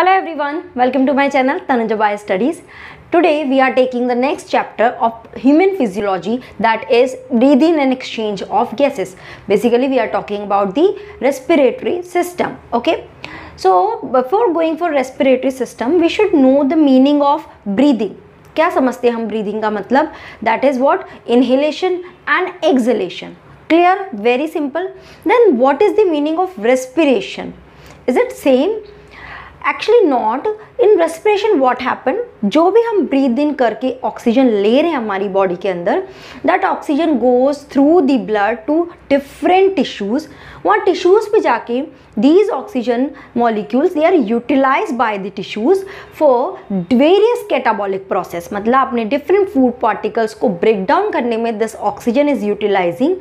Hello everyone, welcome to my channel Tanuja Biostudies. Today we are taking the next chapter of human physiology, that is breathing and exchange of gases. Basically we are talking about the respiratory system, okay? So before going for respiratory system, we should know the meaning of breathing. क्या समझते हैं हम breathing का मतलब? That is what? Inhalation and exhalation. Clear? Very simple. Then what is the meaning of respiration? Is it same? Actually not. In respiration what happened, जो भी हम breathe in करके oxygen ले रहे हैं हमारी body के अंदर, that oxygen goes through the blood to different tissues. वहाँ tissues पे जाके these oxygen molecules they are utilized by the tissues for various catabolic process. मतलब अपने different food particles को break down करने में this oxygen is utilizing,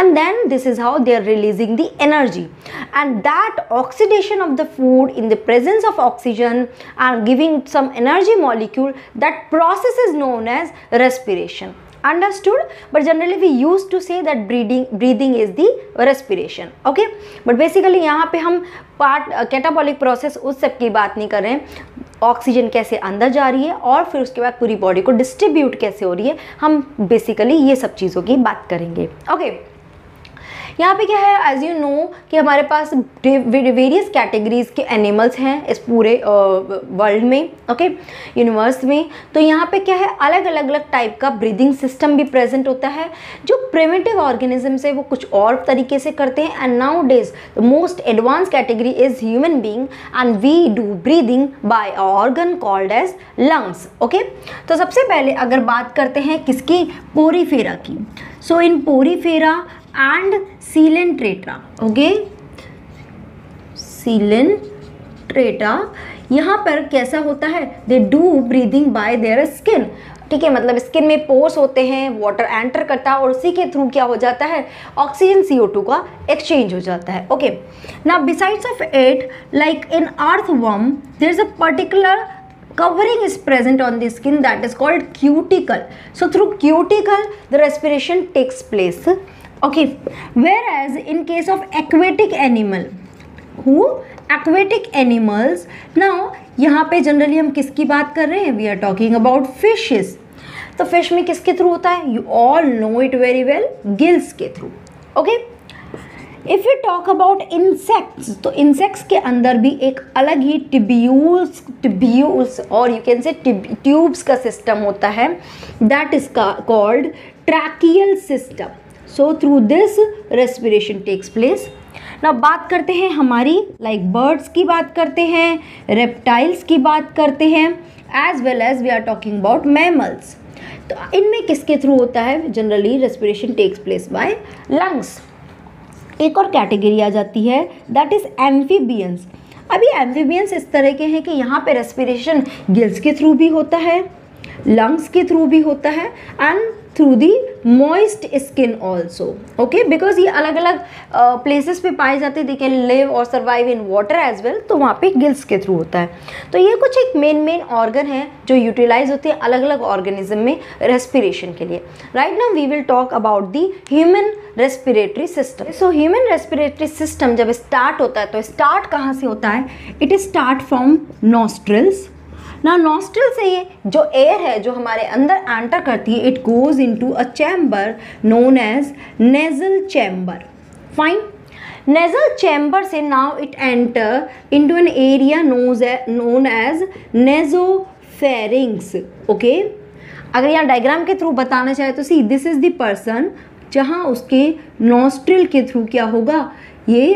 and then this is how they are releasing the energy, and that oxidation of the food in the presence of oxygen and giving some energy molecule, that process is known as respiration. Understood? But generally we used to say that breathing is the respiration, okay? But basically यहाँ पे हम catabolic process उस सब की बात नहीं कर रहे हैं, ऑक्सीजन कैसे अंदर जा रही है और फिर उसके बाद पूरी बॉडी को डिस्ट्रीब्यूट कैसे हो रही है, हम बेसिकली ये सब चीज़ों की बात करेंगे, ओके? यहाँ पे क्या है, एज यू नो कि हमारे पास वेरियस कैटेगरीज के एनिमल्स हैं इस पूरे वर्ल्ड में, ओके, यूनिवर्स में. तो यहाँ पे क्या है, अलग अलग अलग टाइप का ब्रीदिंग सिस्टम भी प्रेजेंट होता है. जो प्रिमिटिव ऑर्गेनिज्म से वो कुछ और तरीके से करते हैं, and nowadays the most advance category is human being and we do breathing by a organ called as lungs, okay. तो सबसे पहले अगर बात करते हैं किसकी, पोरीफेरा की. So in Porifera and Cylindreta, okay, Cylindreta, यहाँ पर कैसा होता है, they do breathing by their skin. ठीक है, मतलब स्किन में पोर्स होते हैं, वाटर एंटर करता है और उसी के थ्रू क्या हो जाता है, ऑक्सीजन CO2 का एक्सचेंज हो जाता है, ओके. ना besides of it, like in earthworm there is a particular covering is present on the skin that is called cuticle. So through cuticle the respiration takes place, okay. Whereas in case of aquatic animal, who aquatic animals, now यहाँ पे generally हम किसकी बात कर रहे हैं, we are talking about fishes. तो fish में किसके through होता है, you all know it very well, gills के through, okay. If we talk about insects, तो insects के अंदर भी एक अलग ही tubules और you can say tubes का system होता है, that is called tracheal system. So through this respiration takes place. Now बात करते हैं हमारी, like birds की बात करते हैं, reptiles की बात करते हैं, as well as we are talking about mammals. तो इनमें किसके through होता है, generally respiration takes place by lungs. एक और कैटेगरी आ जाती है, that is amphibians. अभी amphibians इस तरह के हैं कि यहाँ पे respiration gills के through भी होता है, lungs के through भी होता है, and through the moist skin also, okay, because ये अलग अलग places पे पाए जाते हैं, they can live or survive in water as well. तो वहाँ पे gills के through होता है. तो ये कुछ एक main organ है जो utilize होते हैं अलग अलग organism में respiration के लिए. Right now we will talk about the human respiratory system. So human respiratory system जब start होता है तो start कहाँ से होता है, it is start from nostrils. ना नॉस्ट्रल से ये जो एयर है जो हमारे अंदर एंटर करती है, it goes into a chamber known as nasal chamber, fine. Nasal chamber से now it enter into an area known as nasopharynx, okay. अगर यहाँ डायग्राम के थ्रू बताना चाहे तो see, this is the person जहाँ उसके नॉस्ट्रल के थ्रू क्या होगा, ये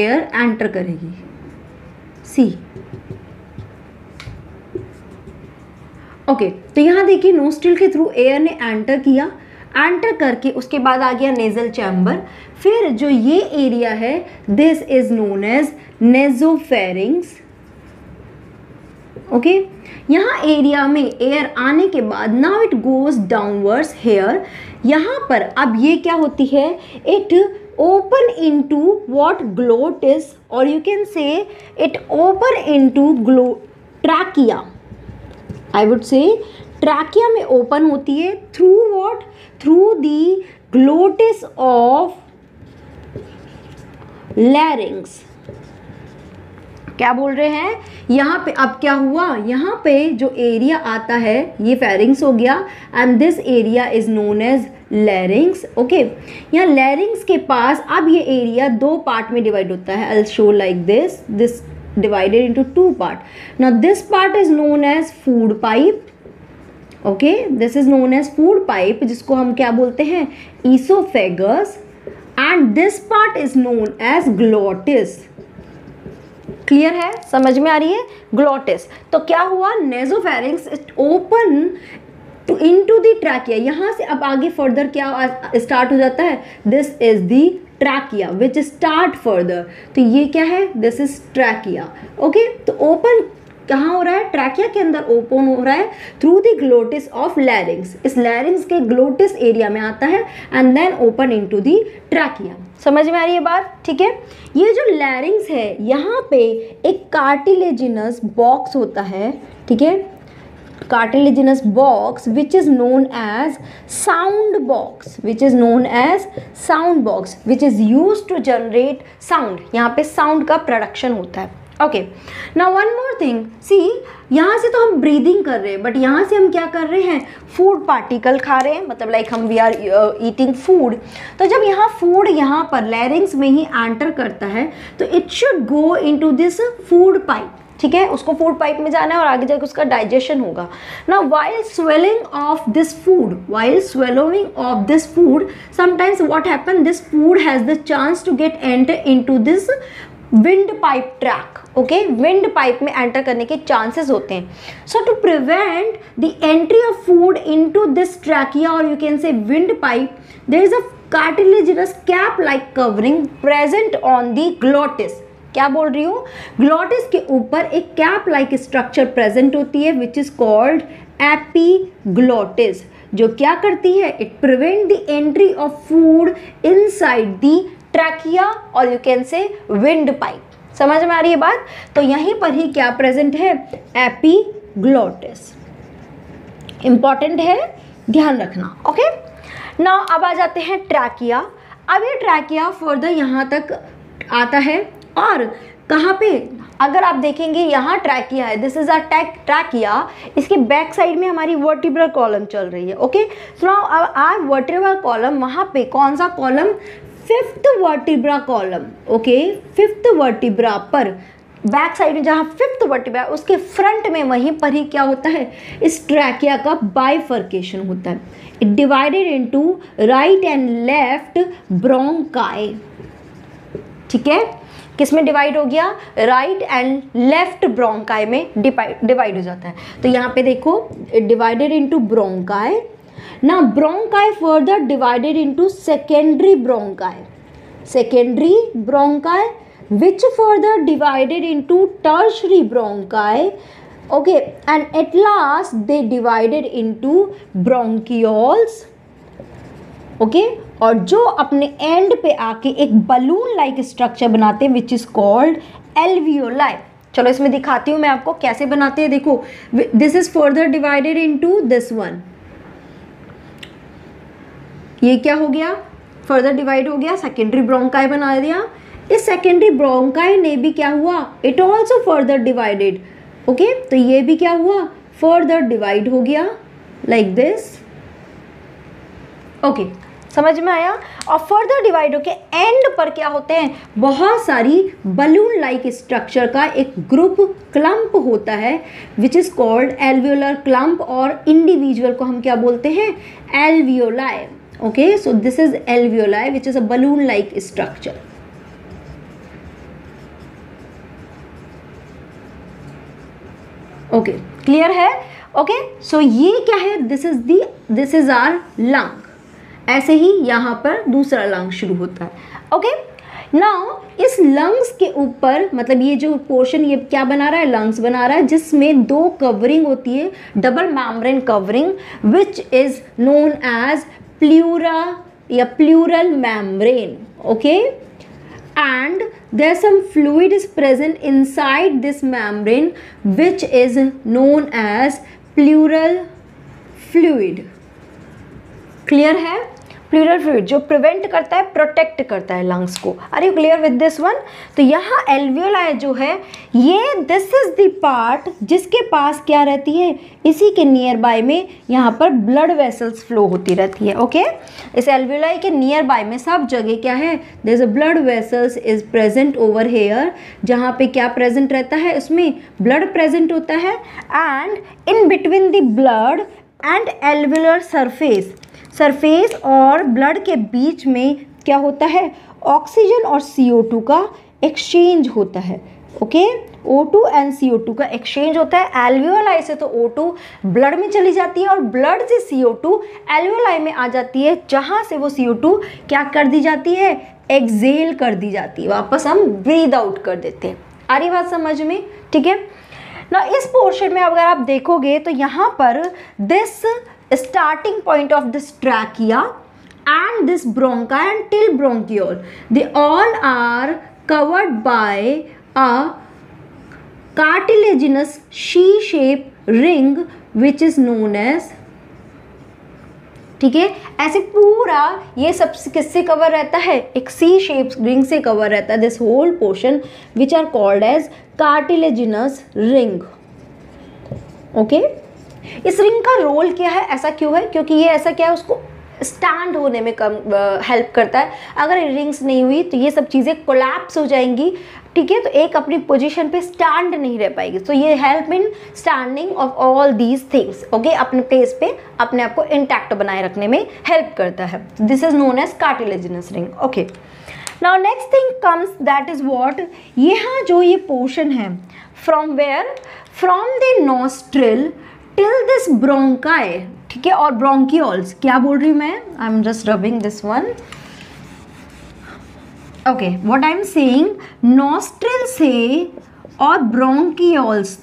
एयर एंटर करेगी, सी, ओके. तो यहाँ देखिए नोस्ट्रिल के थ्रू एयर ने एंटर किया, एंटर करके उसके बाद आ गया नेजल चैम्बर. फिर जो ये एरिया है, this is known as nasopharynx, okay. यहाँ एरिया में एयर आने के बाद now it goes downwards here. यहाँ पर अब ये क्या होती है, it open into what gloat is, or you can say it open into trachea. I would say trachea में ओपन होती है through what, through the glottis of larynx, क्या बोल रहे हैं यहाँ पे। अब क्या हुआ, यहाँ पे जो एरिया आता है ये फेरिंग्स हो गया and this area is known as larynx. Okay, यहाँ लैरिंग्स के पास अब ये एरिया दो पार्ट में डिवाइड होता है। I show like this, this divided into two part. Now this part is known as food pipe. Okay, this is known as food pipe, जिसको हम क्या बोलते हैं, oesophagus. And this part is known as glottis. Clear है, समझ में आ रही है, ग्लोटिस। तो क्या हुआ, nasopharynx open to into the trachea. यहाँ से अब आगे फर्दर क्या स्टार्ट हो जाता है, this is the trachea which start further. तो ये क्या है, दिस इज ट्रैकिया। ओके, तो ओपन कहाँ हो रहा है, ट्रैकिया के अंदर ओपन हो रहा है through the glottis of larynx. इस लैरिंग्स के ग्लोटिस एरिया में आता है and then open into the trachea. समझ में आ रही है बात, ठीक है। ये जो लैरिंग्स है यहाँ पे एक कार्टिलेजिनस बॉक्स होता है, ठीक है, cartilaginous box which is known as sound box, which is known as sound box, which is use to generate sound. यहाँ पे साउंड का प्रोडक्शन होता है। Okay, now one more thing, see यहाँ से तो हम ब्रीदिंग कर रहे हैं, बट यहाँ से हम क्या कर रहे हैं, फूड पार्टिकल खा रहे हैं, मतलब लाइक हम वी आर ईटिंग फूड। तो जब यहाँ फूड यहाँ पर लैरिंग्स में ही एंटर करता है तो it should go into this food pipe, ठीक है, उसको फूड पाइप में जाना है और आगे जाकर उसका डाइजेशन होगा। Now while swelling of this food, while swallowing of this food, sometimes what happen, this food has the chance to get enter into this wind pipe track. Okay, wind pipe में enter करने के chances होते हैं। So to prevent the entry of food into this trachea और you can say wind pipe, there is a cartilaginous cap like covering present on the glottis. क्या बोल रही हूँ, ग्लोटिस के ऊपर एक कैप लाइक स्ट्रक्चर प्रेजेंट होती है विच इज कॉल्ड एपीग्लोटिस, जो क्या करती है, it prevent the entry of food inside the trachea और you can say wind pipe. समझ में आ रही है बात। तो यहीं पर ही क्या प्रेजेंट है, एपीग्लोटिस। इंपॉर्टेंट है, ध्यान रखना। ओके, नाउ अब आ जाते हैं ट्रैकिया। अब ये ट्रैकिया फर्दर यहाँ तक आता है और कहाँ पे, अगर आप देखेंगे यहाँ ट्रैकिया है, दिस इज अ ट्रैकिया, इसके बैक साइड में हमारी वर्टिब्रल कॉलम चल रही है। ओके, सो नाउ अब आ वर्टिब्रल कॉलम, वहाँ पे कौन सा column, fifth vertebra column. Okay, fifth vertebra पर बैक साइड में जहाँ फिफ्थ वर्टिब्रा उसके फ्रंट में वहीं पर ही क्या होता है, इस ट्रैकिया का बाइफर्केशन होता है। It divided into right and left bronchi. ठीक है, किस में डिवाइड हो गया, राइट एंड लेफ्ट ब्रोंकाई में डिवाइड हो जाता है। तो यहाँ पे देखो, it divided into bronchi. Now bronchi further divided into secondary bronchi, secondary bronchi which further divided into tertiary bronchi. Okay, and at last they divided into bronchioles. Okay, और जो अपने एंड पे आके एक बलून लाइक स्ट्रक्चर बनाते हैं which is called alveoli. चलो इसमें दिखाती हूँ मैं आपको कैसे बनाते हैं। देखो, this is further divided into this one. ये क्या हो गया, फर्दर डिवाइड हो गया, सेकेंडरी ब्रोंकाई बना दिया। इस सेकेंडरी ब्रोंकाई ने भी क्या हुआ, it also further divided. Okay, तो ये भी क्या हुआ, फर्दर डिवाइड हो गया लाइक दिस। ओके, समझ में आया। और फर्दर डिवाइड होके एंड पर क्या होते हैं, बहुत सारी बलून लाइक स्ट्रक्चर का एक ग्रुप क्लम्प होता है which is called alveolar clump, और इंडिविजुअल को हम क्या बोलते हैं, alveoli. Okay, so this is alveoli, which is a balloon-like structure. Okay, clear है? Okay, so ये क्या है? This is our lung. ऐसे ही यहाँ पर दूसरा लंग शुरू होता है। Okay, now इस लंग्स के ऊपर, मतलब ये जो पोर्शन, ये क्या बना रहा है, लंग्स बना रहा है, जिसमें दो कवरिंग होती है, double membrane covering, which is known as pleura या pleural membrane. Okay, and there some fluid is present inside this membrane which is known as pleural fluid. Clear है, प्लूरल फ्लूइड जो प्रिवेंट करता है, protect करता है lungs को. Are you clear with this one? तो यहाँ एल्वियोलाई जो है ये दिस इज द पार्ट जिसके पास क्या रहती है, इसी के नियर बाय में यहाँ पर ब्लड वेसल्स फ्लो होती रहती है. ओके, इस एल्वियोलाई के नियर बाय में सब जगह क्या है, there is a blood vessels is present over here. जहाँ पे क्या प्रेजेंट रहता है, उसमें ब्लड प्रेजेंट होता है. And in between the blood and alveolar surface और ब्लड के बीच में क्या होता है, ऑक्सीजन और CO2 का एक्सचेंज होता है. ओके, O2 एंड CO2 का एक्सचेंज होता है. एल्वियोलाई से तो O2 ब्लड में चली जाती है और ब्लड से CO2 एल्वियोलाई में आ जाती है, जहाँ से वो CO2 क्या कर दी जाती है, एक्सहेल कर दी जाती है, वापस हम ब्रीद आउट कर देते हैं. आ रही बात समझ में? ठीक है ना. इस पोर्शन में अगर आप देखोगे तो यहाँ पर this starting point of this trachea and this bronchi and till bronchiole, they all are covered by a cartilaginous C-shaped ring which is known as. ठीक है, ऐसे पूरा ये सब किससे कवर रहता है, एक सी शेप रिंग से कवर रहता है. This whole portion which are called as cartilaginous ring. Okay, इस रिंग का रोल क्या है, ऐसा क्यों है, क्योंकि ये ऐसा क्या है, उसको स्टैंड होने में कम हेल्प करता है. अगर रिंग्स नहीं हुई तो ये सब चीज़ें कोलैप्स हो जाएंगी. ठीक है, तो एक अपनी पोजीशन पे स्टैंड नहीं रह पाएगी. तो ये help in standing of all these things. Okay, अपने प्लेस पे अपने आप को इंटैक्ट बनाए रखने में हेल्प करता है. This is known as cartilaginous ring. Okay, now next thing comes that is what, यहाँ जो ये पोर्शन है, from where, from the nostril till this bronchi. ठीक है, और ब्रोंकियोल्स, क्या बोल रही हूँ मैं, I am just rubbing this one. Okay, what I am saying, nostril से और ब्रोंकियोल्स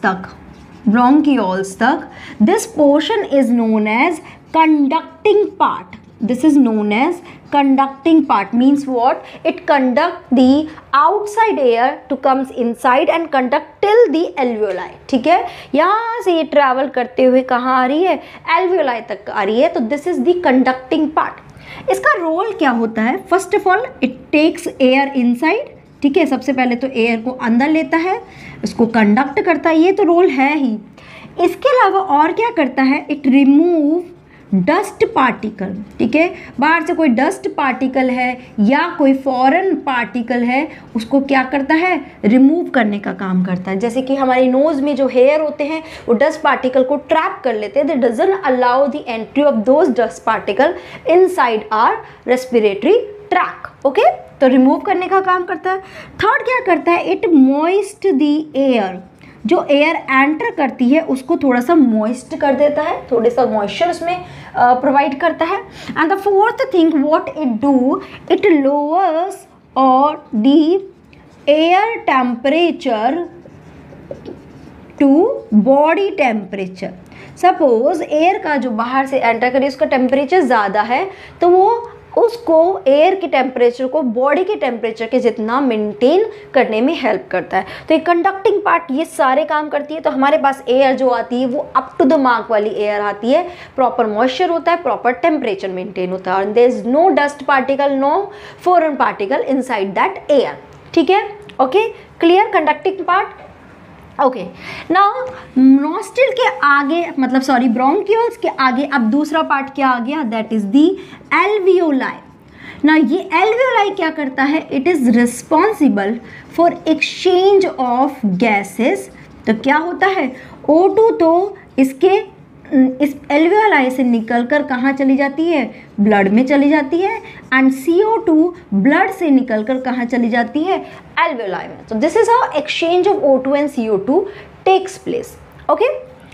तक this portion is known as conducting part. This is known as conducting part. Means what, it conduct the outside air to comes inside and conduct till the alveoli. ठीक है, यहाँ से ये travel करते हुए कहाँ आ रही है, एल्वियोलाई तक आ रही है. तो this is the conducting part. इसका रोल क्या होता है, first of all it takes air inside. ठीक है, सबसे पहले तो एयर को अंदर लेता है, उसको कंडक्ट करता है, ये तो रोल है ही. इसके अलावा और क्या करता है, इट रिमूव डस्ट पार्टिकल. ठीक है, बाहर से कोई डस्ट पार्टिकल है या कोई फॉरेन पार्टिकल है, उसको क्या करता है, रिमूव करने का काम करता है. जैसे कि हमारी नोज़ में जो हेयर होते हैं वो डस्ट पार्टिकल को ट्रैप कर लेते हैं. That doesn't allow the entry of those dust particle inside our respiratory track. Okay, तो रिमूव करने का काम करता है. थर्ड क्या करता है, इट मॉइस्ट द एयर. जो एयर एंटर करती है उसको थोड़ा सा मॉइस्ट कर देता है, थोड़े सा मॉइस्चर उसमें प्रोवाइड करता है. And the fourth thing what it do, it lowers और the air temperature to body temperature. Suppose air का जो बाहर से एंटर करे उसका टेम्परेचर ज़्यादा है, तो वो उसको एयर के टेम्परेचर को बॉडी के टेम्परेचर के जितना मेंटेन करने में हेल्प करता है. तो ये कंडक्टिंग पार्ट ये सारे काम करती है. तो हमारे पास एयर जो आती है वो अप टू द मार्क वाली एयर आती है, प्रॉपर मॉइस्चर होता है, प्रॉपर टेम्परेचर मेंटेन होता है, और there is no dust particle, no foreign particle inside that air. ठीक है, okay, clear, conducting part. Okay, now nostril के आगे, मतलब सॉरी ब्रोंकियोल्स के आगे अब दूसरा पार्ट क्या आ गया, दैट इज दी एल्वियोलाई. ना ये एल्वियोलाई क्या करता है, it is responsible for exchange of gases. तो क्या होता है, O2 तो इसके इस एल्वियोलाई से निकलकर कहाँ चली जाती है, ब्लड में चली जाती है, एंड CO2 ब्लड से निकलकर कहाँ चली जाती है, एल्वियोलाई में. तो this is how exchange of O2 and CO2 takes place. Okay,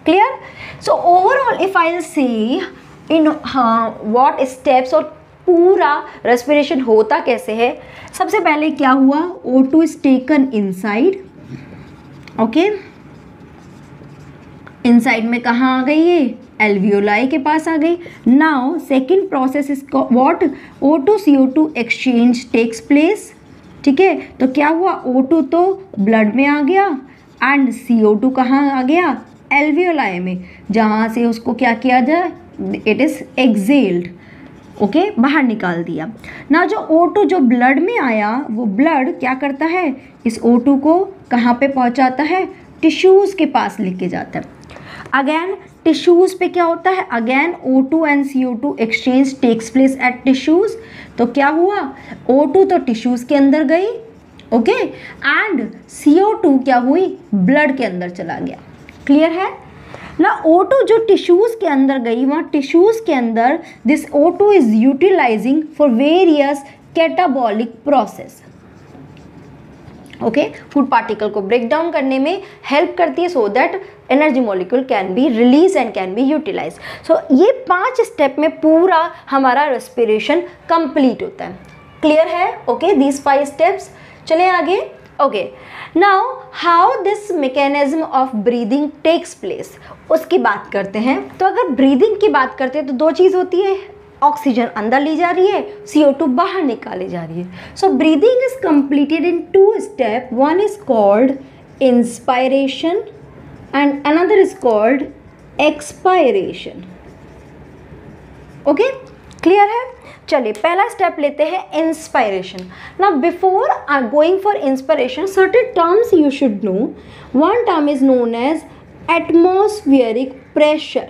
clear. So overall if I say in what steps और पूरा रेस्पिरेशन होता कैसे है, सबसे पहले क्या हुआ, O2 is taken inside. Okay, inside में कहाँ आ गई है, एल्वियोलाई के पास आ गई. Now second process is what, O2 CO2 exchange takes place. ठीक है, तो क्या हुआ, O2 तो ब्लड में आ गया एंड CO2 कहाँ आ गया, एल्वियोलाई में, जहाँ से उसको क्या किया जाए, इट इज़ एक्सहेल्ड. ओके, बाहर निकाल दिया ना। जो O2 जो ब्लड में आया वो ब्लड क्या करता है, इस O2 को कहाँ पे पहुँचाता है, टिश्यूज़ के पास लेके जाता है। अगेन टिश्यूज़ पे क्या होता है, again O2 and CO2 exchange takes place at tissues. तो क्या हुआ, O2 तो टिश्यूज़ के अंदर गई, ओके, एंड CO2 क्या हुई, ब्लड के अंदर चला गया। क्लियर है ना। O2 जो टिश्यूज़ के अंदर गई, वहाँ टिश्यूज़ के अंदर this O2 is utilising for various catabolic process. Okay, food particle को ब्रेक डाउन करने में हेल्प करती है, so that energy molecule can be release and can be utilise. सो ये 5 स्टेप में पूरा हमारा रेस्पिरेशन कंप्लीट होता है। क्लियर है, ओके, दीज 5 स्टेप्स। चले आगे। Okay, now how this mechanism of breathing takes place, उसकी बात करते हैं। तो अगर ब्रीदिंग की बात करते हैं तो 2 चीज़ होती है, ऑक्सीजन अंदर ली जा रही है, CO2 बाहर निकाली जा रही है। So breathing is completed in 2 step, one is called inspiration and another is called expiration. Okay, clear है। चलिए पहला स्टेप लेते हैं inspiration. Now before going for inspiration certain terms you should know. One term is known as atmospheric pressure.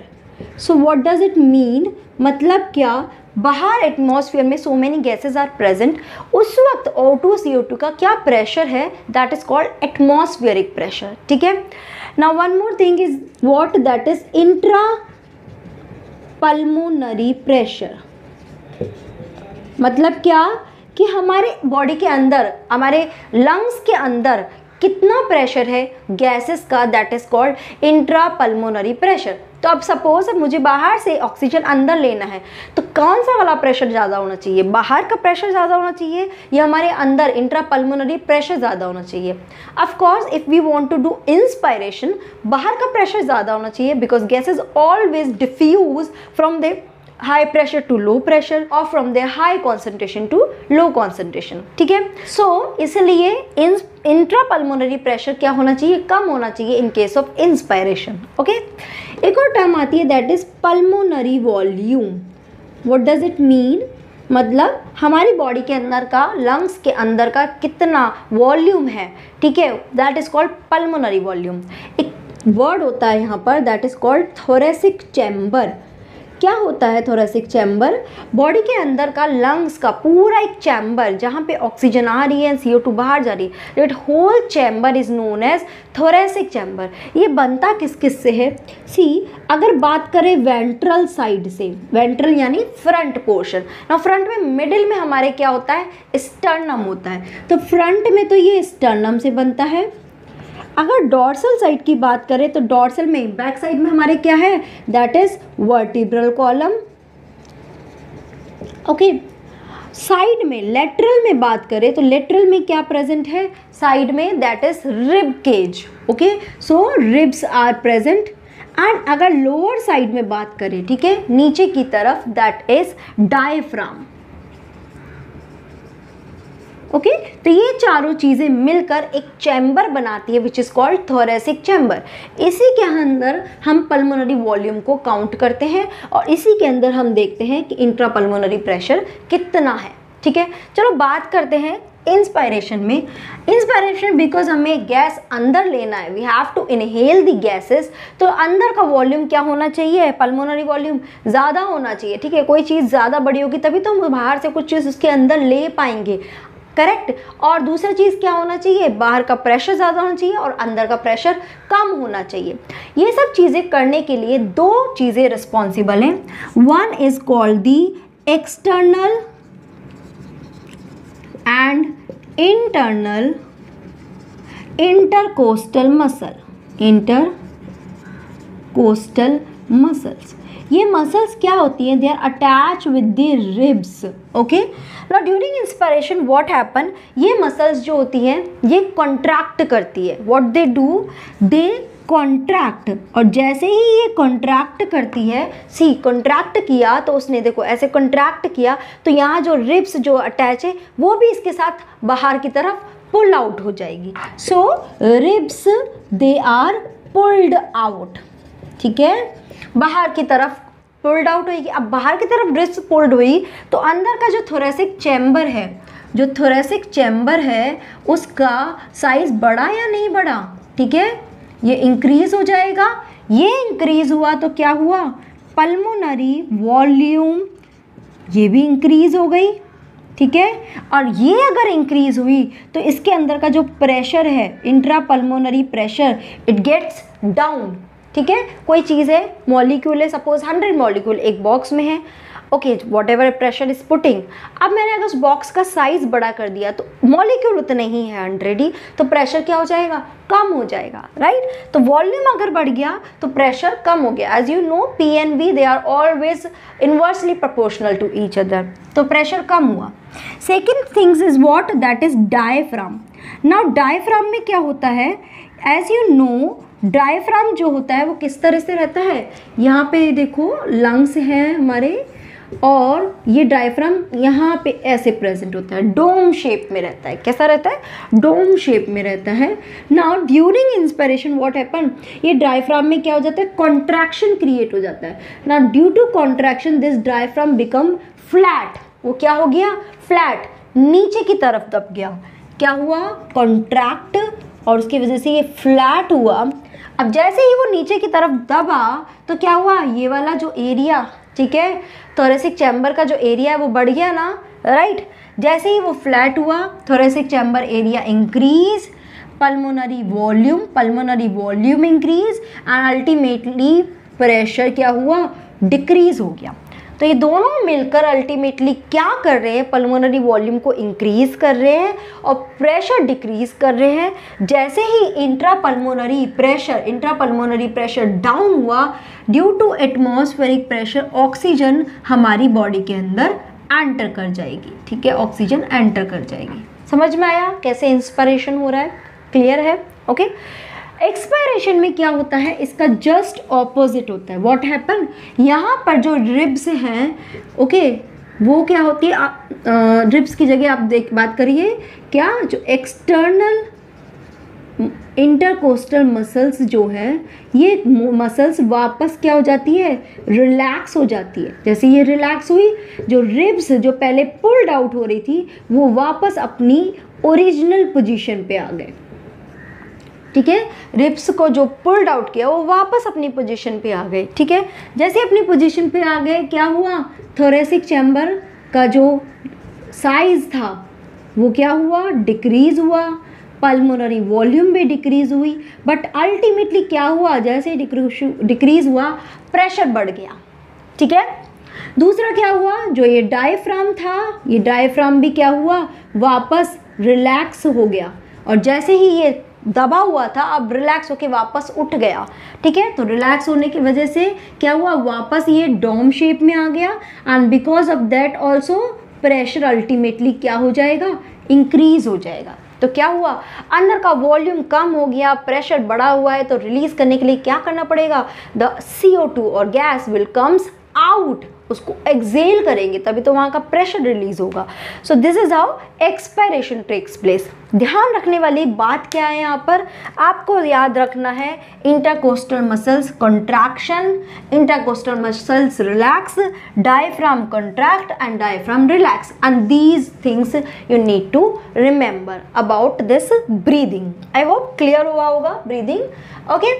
So what does it mean, मतलब क्या, बाहर atmosphere में so many gases are present, उस वक्त O2 CO2 का क्या pressure है, that is called atmospheric pressure. ठीक है। Now one more thing is what, that is intra pulmonary pressure. मतलब क्या कि हमारे बॉडी के अंदर, हमारे लंग्स के अंदर कितना प्रेशर है गैसेस का, that is called intra pulmonary pressure. तो अब सपोज अब मुझे बाहर से ऑक्सीजन अंदर लेना है तो कौन सा वाला प्रेशर ज़्यादा होना चाहिए, बाहर का प्रेशर ज़्यादा होना चाहिए या हमारे अंदर इंट्रा पल्मोनरी प्रेशर ज़्यादा होना चाहिए। Of course if we want to do inspiration, बाहर का प्रेशर ज़्यादा होना चाहिए, because gases always diffuse from the high pressure to low pressure और from the high concentration to low concentration. ठीक है। सो इसलिए इंट्रा पल्मोनरी प्रेशर क्या होना चाहिए, कम होना चाहिए in case of inspiration. Okay, एक और टर्म आती है, that is pulmonary volume. What does it mean, मतलब हमारी बॉडी के अंदर का, लंग्स के अंदर का कितना वॉल्यूम है। ठीक है, that is called pulmonary volume. एक वर्ड होता है यहाँ पर, that is called thoracic chamber. क्या होता है थोरेसिक चैम्बर, बॉडी के अंदर का, लंग्स का पूरा एक चैम्बर जहाँ पे ऑक्सीजन आ रही है, CO2 बाहर जा रही है, that whole chamber is known as thoracic chamber. ये बनता किस किस से है, सी अगर बात करें वेंट्रल साइड से, वेंट्रल यानी फ्रंट पोर्शन। ना फ्रंट में मिडिल में हमारे क्या होता है, स्टर्नम होता है, तो फ्रंट में तो ये स्टर्नम से बनता है। अगर डॉर्सल साइड की बात करें तो डॉर्सल में, बैक साइड में हमारे क्या है, that is vertebral column. Okay, side में, लेटरल में बात करें तो लेटरल में क्या प्रेजेंट है, साइड में that is rib cage. Okay, so ribs are present. And अगर लोअर साइड में बात करें, ठीक है, नीचे की तरफ, दैट इज डायफ्राम। ओके, तो ये चारों चीज़ें मिलकर एक चैम्बर बनाती है which is called thoracic chamber. इसी के अंदर हम पल्मोनरी वॉल्यूम को काउंट करते हैं और इसी के अंदर हम देखते हैं कि इंट्रा पल्मोनरी प्रेशर कितना है। ठीक है, चलो बात करते हैं इंस्पायरेशन में। इंस्पायरेशन, बिकॉज हमें गैस अंदर लेना है, we have to inhale the gases, तो अंदर का वॉल्यूम क्या होना चाहिए, पल्मोनरी वॉल्यूम ज़्यादा होना चाहिए। ठीक है, कोई चीज़ ज़्यादा बड़ी होगी तभी तो हम बाहर से कुछ चीज़ उसके अंदर ले पाएंगे, करेक्ट। और दूसरा चीज़ क्या होना चाहिए, बाहर का प्रेशर ज़्यादा होना चाहिए और अंदर का प्रेशर कम होना चाहिए। ये सब चीज़ें करने के लिए 2 चीज़ें रिस्पॉन्सिबल हैं। One is called the external and internal intercostal muscle, intercostal muscles. ये मसल्स क्या होती हैं, they are attach with the ribs. Okay, now during inspiration what happen, ये मसल्स जो होती हैं ये कॉन्ट्रैक्ट करती है। What they do, they contract, और जैसे ही ये कॉन्ट्रैक्ट करती है, सी कॉन्ट्रैक्ट किया तो उसने देखो ऐसे कॉन्ट्रैक्ट किया तो यहाँ जो रिब्स जो अटैच है वो भी इसके साथ बाहर की तरफ पुल आउट हो जाएगी। So ribs they are pulled out, ठीक है, बाहर की तरफ पुल्ड आउट होगी। अब बाहर की तरफ ड्रेस पुल्ड हुई तो अंदर का जो थोरेसिक चैम्बर है, जो थोरेसिक चैम्बर है उसका साइज़ बढ़ा या नहीं बढ़ा, ठीक है, ये इंक्रीज़ हो जाएगा। ये इंक्रीज़ हुआ तो क्या हुआ, पल्मोनरी वॉल्यूम ये भी इंक्रीज़ हो गई, ठीक है। और ये अगर इंक्रीज़ हुई तो इसके अंदर का जो प्रेशर है, intra pulmonary pressure, it gets down, ठीक है। कोई चीज़ है, मॉलिक्यूल है, सपोज 100 मॉलिक्यूल एक बॉक्स में है, okay, whatever pressure is putting. अब मैंने अगर उस बॉक्स का साइज़ बड़ा कर दिया तो मॉलिक्यूल उतने ही है 100 ही, तो प्रेशर क्या हो जाएगा, कम हो जाएगा, राइट। तो वॉल्यूम अगर बढ़ गया तो प्रेशर कम हो गया। As you know P and V they are always inversely proportional to each other, तो प्रेशर कम हुआ। Second things is what, that is diaphragm. Now diaphragm में क्या होता है, एज यू नो डायफ्राम जो होता है वो किस तरह से रहता है, यहाँ पे देखो लंग्स हैं हमारे और ये डायफ्राम यहाँ पे ऐसे प्रेजेंट होता है, डोम शेप में रहता है। कैसा रहता है, डोम शेप में रहता है। Now during inspiration what happen, ये डायफ्राम में क्या हो जाता है, कॉन्ट्रैक्शन क्रिएट हो जाता है। Now due to contraction this diaphragm become flat, वो क्या हो गया, फ्लैट, नीचे की तरफ दब गया। क्या हुआ, कॉन्ट्रैक्ट, और उसकी वजह से ये फ्लैट हुआ। अब जैसे ही वो नीचे की तरफ दबा तो क्या हुआ, ये वाला जो एरिया, ठीक है, थोरेसिक चैम्बर का जो एरिया है वो बढ़ गया ना, राइट। जैसे ही वो फ्लैट हुआ, thoracic chamber area increase, pulmonary volume increase and ultimately pressure क्या हुआ, डिक्रीज हो गया। तो ये दोनों मिलकर अल्टीमेटली क्या कर रहे हैं, पल्मोनरी वॉल्यूम को इंक्रीज़ कर रहे हैं और प्रेशर डिक्रीज़ कर रहे हैं। जैसे ही इंट्रा पल्मोनरी प्रेशर डाउन हुआ, due to atmospheric pressure oxygen हमारी बॉडी के अंदर एंटर कर जाएगी, ठीक है, ऑक्सीजन एंटर कर जाएगी। समझ में आया कैसे इंस्पिरेशन हो रहा है, क्लियर है, ओके। एक्सपायरेशन में क्या होता है, इसका जस्ट ऑपोजिट होता है। व्हाट हैपन, यहाँ पर जो रिब्स हैं, ओके, वो क्या होती है, रिब्स की जगह आप बात करिए क्या, जो एक्सटर्नल इंटरकोस्टल मसल्स जो है, ये मसल्स वापस क्या हो जाती है, रिलैक्स हो जाती है। जैसे ये रिलैक्स हुई, जो रिब्स जो पहले पुल्ड आउट हो रही थी वो वापस अपनी ओरिजिनल पोजीशन पे आ गए, ठीक है। रिब्स को जो पुल्ड आउट किया वो वापस अपनी पोजीशन पे आ गए, ठीक है। जैसे अपनी पोजीशन पे आ गए क्या हुआ, थोरेसिक चैम्बर का जो साइज़ था वो क्या हुआ, डिक्रीज़ हुआ, पल्मोनरी वॉल्यूम भी डिक्रीज़ हुई, बट अल्टीमेटली क्या हुआ, जैसे डिक्रीज़ हुआ प्रेशर बढ़ गया, ठीक है। दूसरा क्या हुआ, जो ये डायफ्राम था, ये डायफ्राम भी क्या हुआ, वापस रिलैक्स हो गया, और जैसे ही ये दबा हुआ था अब रिलैक्स होके वापस उठ गया, ठीक है। तो रिलैक्स होने की वजह से क्या हुआ, वापस ये डोम शेप में आ गया and because of that also pressure ultimately क्या हो जाएगा, इंक्रीज हो जाएगा। तो क्या हुआ, अंदर का वॉल्यूम कम हो गया, प्रेशर बढ़ा हुआ है, तो रिलीज करने के लिए क्या करना पड़ेगा, द CO2 और गैस विल कम्स आउट, उसको एक्सेल करेंगे तभी तो वहाँ का प्रेशर रिलीज होगा। So this is how expiration takes place. ध्यान रखने वाली बात क्या है, यहाँ पर आपको याद रखना है intercostal muscles contraction, intercostal muscles relax, diaphragm contract and diaphragm relax, and these things you need to remember about this breathing. I hope clear हुआ होगा ब्रीदिंग, ओके।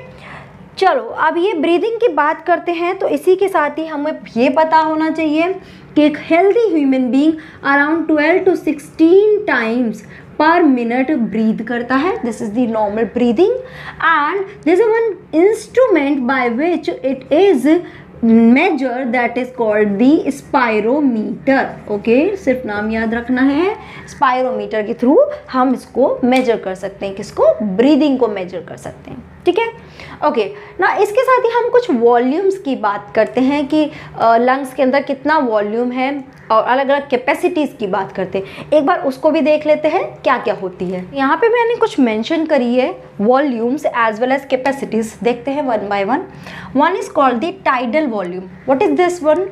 चलो अब ये ब्रीदिंग की बात करते हैं, तो इसी के साथ ही हमें ये पता होना चाहिए कि एक healthy human being around 12 to 16 times per minute breathe करता है। This is the normal breathing and this is one instrument by which it is measure, that is called the spirometer, okay. सिर्फ नाम याद रखना है, स्पायरोमीटर के through हम इसको मेजर कर सकते हैं, किसको, ब्रीदिंग को मेजर कर सकते हैं, ठीक है, ओके। ना इसके साथ ही हम कुछ वॉल्यूम्स की बात करते हैं कि लंग्स के अंदर कितना वॉल्यूम है और अलग अलग कैपेसिटीज़ की बात करते हैं। एक बार उसको भी देख लेते हैं क्या क्या होती है। यहाँ पे मैंने कुछ मेंशन करी है volumes as well as capacities, देखते हैं one by one. One is called the tidal volume. What is this one,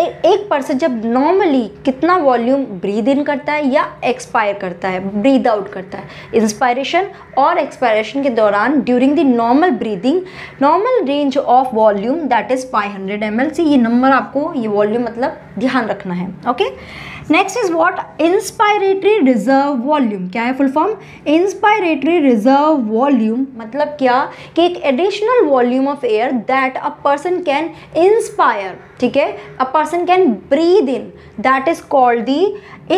एक पर्सन जब नॉर्मली कितना वॉल्यूम ब्रीद इन करता है या एक्सपायर करता है, ब्रीद आउट करता है। इंस्पायरेशन और एक्सपायरेशन के दौरान during the normal breathing, normal range of volume that is 500 ml. से ये नंबर आपको, ये वॉल्यूम मतलब ध्यान रखना है. Okay, next is what inspiratory reserve volume. क्या है full form? Inspiratory reserve volume मतलब क्या कि एक additional volume of air that a person can inspire. ठीक है, a person can breathe in, that is called the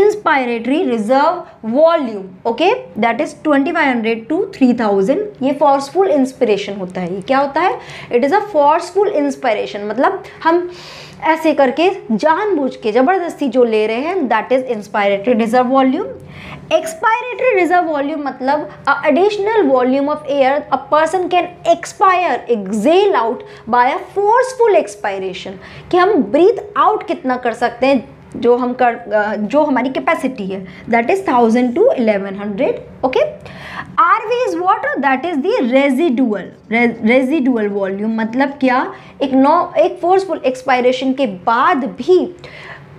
inspiratory reserve volume. Okay, that is 2500 to 3000. ये forceful inspiration होता है. ये क्या होता है? It is a forceful inspiration. मतलब हम ऐसे करके जानबूझ के ज़बरदस्ती जो ले रहे हैं, that is inspiratory reserve volume. Expiratory reserve volume मतलब additional volume of air a person can expire, exhale out by a forceful expiration. कि हम ब्रीथ आउट कितना कर सकते हैं, जो हमारी कैपेसिटी है, that is 1000 to 1100. Okay, RV is what? That is the residual volume. मतलब क्या, एक फोर्सफुल एक्सपायरेशन के बाद भी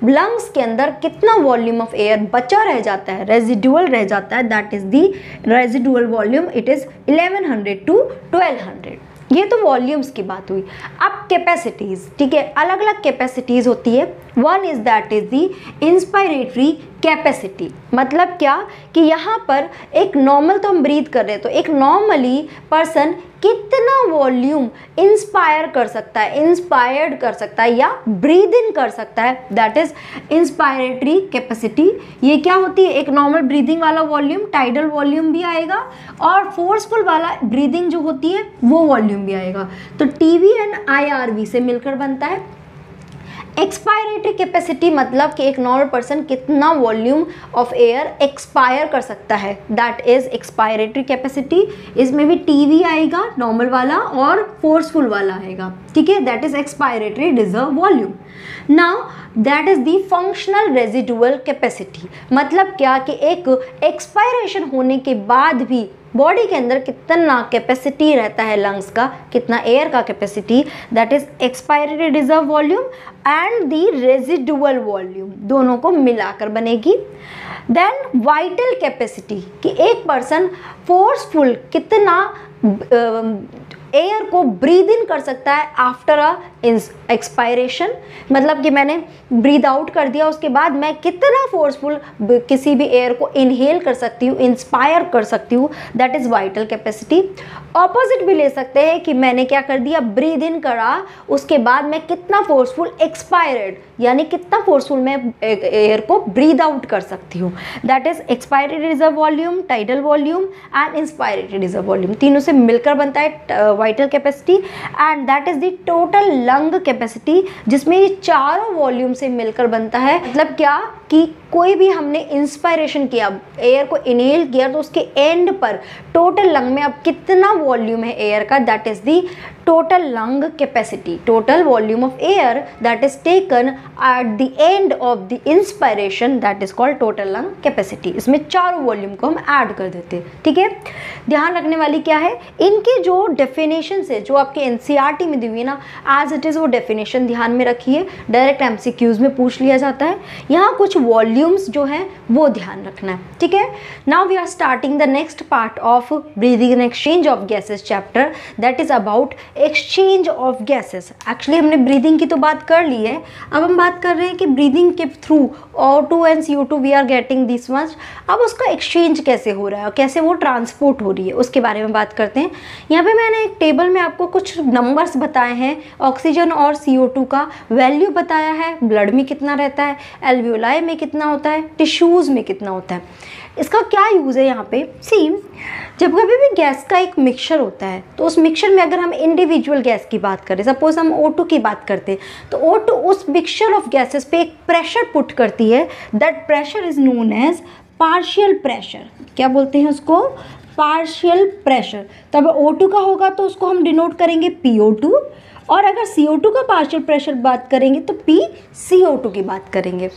लंग्स के अंदर कितना वॉल्यूम ऑफ एयर बचा रह जाता है, रेजिडुअल रह जाता है, that is the residual volume. It is 1100 to 1200. ये तो वॉल्यूम्स की बात हुई. अब कैपेसिटीज़. ठीक है, अलग अलग कैपेसिटीज़ होती है. One is that is the inspiratory capacity. मतलब क्या कि यहाँ पर एक नॉर्मल तो हम ब्रीथ कर रहे हैं, तो एक नॉर्मली पर्सन कितना वॉल्यूम इंस्पायर कर सकता है, इंस्पायर्ड कर सकता है या ब्रीद इन कर सकता है, दैट इज़ इंस्पायरेटरी कैपेसिटी. ये क्या होती है? एक नॉर्मल ब्रीदिंग वाला वॉल्यूम, टाइडल वॉल्यूम भी आएगा, और फोर्सफुल वाला ब्रीदिंग जो होती है वो वॉल्यूम भी आएगा. तो टीवी एंड आईआरवी से मिलकर बनता है एक्सपायरेटरी कैपेसिटी. मतलब कि एक नॉर्मल पर्सन कितना वॉल्यूम ऑफ एयर एक्सपायर कर सकता है, दैट इज़ एक्सपायरेटरी कैपेसिटी. इसमें भी टीवी आएगा, नॉर्मल वाला, और फोर्सफुल वाला आएगा. ठीक है, that is expiratory reserve volume. Now that is the functional residual capacity. मतलब क्या कि एक एक्सपायरेशन होने के बाद भी बॉडी के अंदर कितना कैपेसिटी रहता है लंग्स का, कितना एयर का capacity, that is expiratory reserve volume and the residual volume, दोनों को मिलाकर बनेगी. देन वाइटल कैपेसिटी कि एक पर्सन फोर्सफुल कितना एयर को ब्रीद इन कर सकता है आफ्टर अ एक्सपायरेशन. मतलब कि मैंने ब्रीद आउट कर दिया, उसके बाद मैं कितना फोर्सफुल किसी भी एयर को इनहेल कर सकती हूँ, इंस्पायर कर सकती हूँ, that is vital capacity. Opposite भी ले सकते हैं कि मैंने क्या कर दिया, ब्रीद इन करा, उसके बाद मैं कितना फोर्सफुल एक्सपायर्ड, यानी कितना फोर्सफुल मैं एयर को ब्रीद आउट कर सकती हूँ, that is expiratory reserve volume, tidal volume and inspiratory reserve volume. तीनों से मिलकर बनता है vital capacity and that is the total lung capacity, जिसमें ये चारों वॉल्यूम से मिलकर बनता है. मतलब क्या कि कोई भी हमने इंस्पायरेशन किया, एयर को इनहेल किया, तो उसके एंड पर टोटल लंग में अब कितना वॉल्यूम है एयर का, that is the total lung capacity, total volume of air that is taken at the end of the inspiration, that is called total lung capacity. इसमें चारों वॉल्यूम को हम ऐड कर देते हैं. ठीक है, ध्यान रखने वाली क्या है, इनकी जो डेफिनेशन से जो आपके एनसीईआरटी में दी हुई ना, एज इट इज़ वो डेफिनेशन ध्यान में रखिए. डायरेक्ट एमसीक्यूज में पूछ लिया जाता है. यहाँ कुछ वॉल्यूम्स जो हैं वो ध्यान रखना है. ठीक है, now we are starting the next part of breathing and exchange of gases chapter, that is about exchange of gases. Actually हमने ब्रीदिंग की तो बात कर ली है, अब हम बात कर रहे हैं कि ब्रीदिंग के through O2 and CO2 we are getting this much. अब उसका एक्सचेंज कैसे हो रहा है और कैसे वो ट्रांसपोर्ट हो रही है उसके बारे में बात करते हैं. यहाँ पे मैंने एक टेबल में आपको कुछ नंबर्स बताए हैं, ऑक्सीजन और CO2 का वैल्यू बताया है, ब्लड में कितना रहता है, एल्वियोलाई में कितना होता है, टिश्यूज़ में कितना होता है. इसका क्या यूज़ है यहाँ पे? सेम, जब कभी भी गैस का एक मिक्सचर होता है तो उस मिक्सचर में अगर हम इंडिविजुअल गैस की बात करें, सपोज हम O2 की बात करते हैं, तो O2 उस मिक्सचर ऑफ गैसेस पे एक प्रेशर पुट करती है, that pressure is known as partial pressure. क्या बोलते हैं उसको? Partial pressure. तब O2 का होगा तो उसको हम डिनोट करेंगे PO2, और अगर CO2 का पार्शियल प्रेशर बात करेंगे तो PCO2 की बात करेंगे.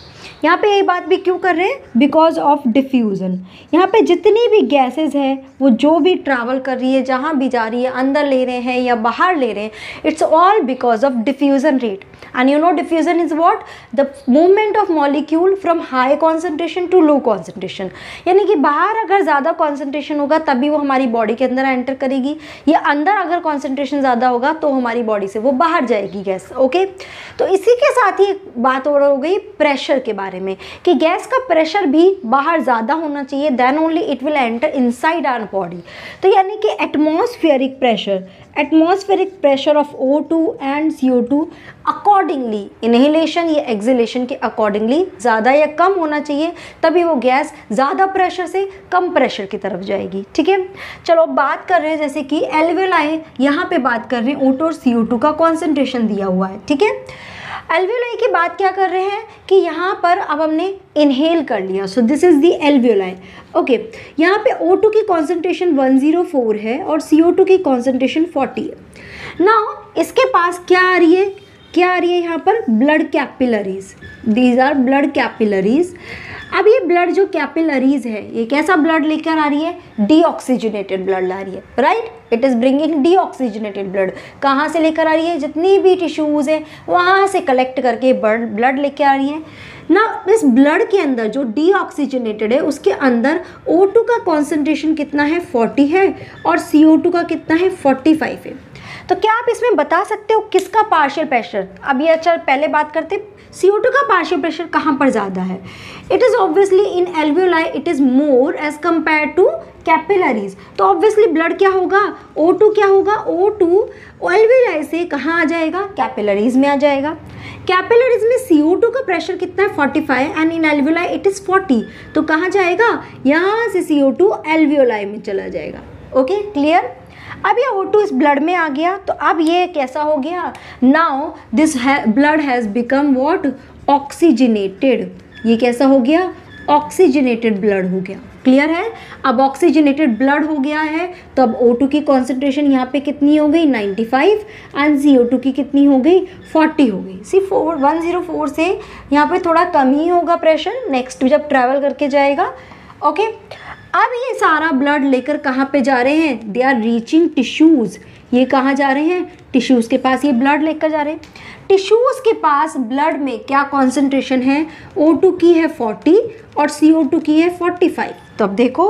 यहाँ पे ये बात भी क्यों कर रहे हैं? Because of diffusion. यहाँ पे जितनी भी गैसेस है वो जो भी ट्रैवल कर रही है, जहाँ भी जा रही है, अंदर ले रहे हैं या बाहर ले रहे हैं, it's all because of diffusion rate. And you know diffusion is what? The movement of molecule from high concentration to low concentration. यानी कि बाहर अगर ज़्यादा कॉन्सेंट्रेशन होगा तभी वो हमारी बॉडी के अंदर एंटर करेगी, या अंदर अगर कॉन्सेंट्रेशन ज़्यादा होगा तो हमारी बॉडी से वो बाहर जाएगी गैस। ओके, तो इसी के साथ ही एक बात और हो गई प्रेशर के बारे में कि गैस का प्रेशर भी बाहर ज़्यादा होना चाहिए, then only it will enter inside our body. तो यानी कि atmospheric pressure, atmospheric pressure of O2 and CO2 accordingly inhalation या एक्सहेलेशन के अकॉर्डिंगली ज़्यादा या कम होना चाहिए, तभी वो गैस ज़्यादा प्रेशर से कम प्रेशर की तरफ जाएगी। ठीक है, चलो बात कर रहे हैं जैसे कि एल्वेलाई, यहाँ पे बात कर रहे हैं O2 और CO2 का कॉन्सेंट्रेशन दिया हुआ है। ठीक है, एल्वेलाई की बात क्या कर रहे हैं कि यहाँ पर अब हमने इनहेल कर लिया, so this is the alveoli. Okay, यहाँ पे O2 की कॉन्सेंट्रेशन 104 है और CO2 की कॉन्सेंट्रेशन 40 है। नाउ इसके पास क्या आ रही है यहाँ पर blood capillaries, these are blood capillaries. अब ये ब्लड जो कैपिलरीज है ये कैसा ब्लड लेकर आ रही है, डीऑक्सीजनेटेड ब्लड ला रही है, right. It is bringing deoxygenated blood. कहाँ से लेकर आ रही है, जितनी भी टिश्यूज़ हैं वहाँ से कलेक्ट करके ब्लड लेकर आ रही है ना। इस ब्लड के अंदर जो डीऑक्सीजनेटेड है उसके अंदर O2 का कॉन्सेंट्रेशन कितना है, 40 है, और CO2 का कितना है, 45 है। तो क्या आप इसमें बता सकते हो किसका पार्शियल प्रेशर? अब ये अच्छा पहले बात करते CO2 का पार्शियल प्रेशर कहाँ पर ज़्यादा है। It is obviously in alveoli, it is more as compare to capillaries. तो ऑब्वियसली ब्लड क्या होगा, O2 क्या होगा, O2 एल्वियोलाई से कहाँ आ जाएगा, कैपिलरीज में आ जाएगा। कैपिलरीज में CO2 का प्रेशर कितना है, 45, and in alveoli it is 40। तो कहाँ जाएगा, यहाँ से CO2 एल्वियोलाई में चला जाएगा। Okay, clear. अब ये O2 इस ब्लड में आ गया, तो अब ये कैसा हो गया, now this blood has become what, oxygenated. ये कैसा हो गया, ऑक्सीजनेटेड ब्लड हो गया। क्लियर है, अब ऑक्सीजनेटेड ब्लड हो गया है तो अब O2 की कॉन्सेंट्रेशन यहाँ पे कितनी हो गई, 95, एंड CO2 की कितनी हो गई, 40 हो गई। सी 104 से यहाँ पे थोड़ा कम ही होगा प्रेशर नेक्स्ट जब ट्रैवल करके जाएगा। ओके, अब ये सारा ब्लड लेकर कहाँ पे जा रहे हैं, दे आर रीचिंग टिश्यूज़। ये कहाँ जा रहे हैं, टिश्यूज़ के पास ये ब्लड लेकर जा रहे हैं। टिश्यूज़ के पास ब्लड में क्या कॉन्सेंट्रेशन है, O2 की है 40 और CO2 की है 45। तो अब देखो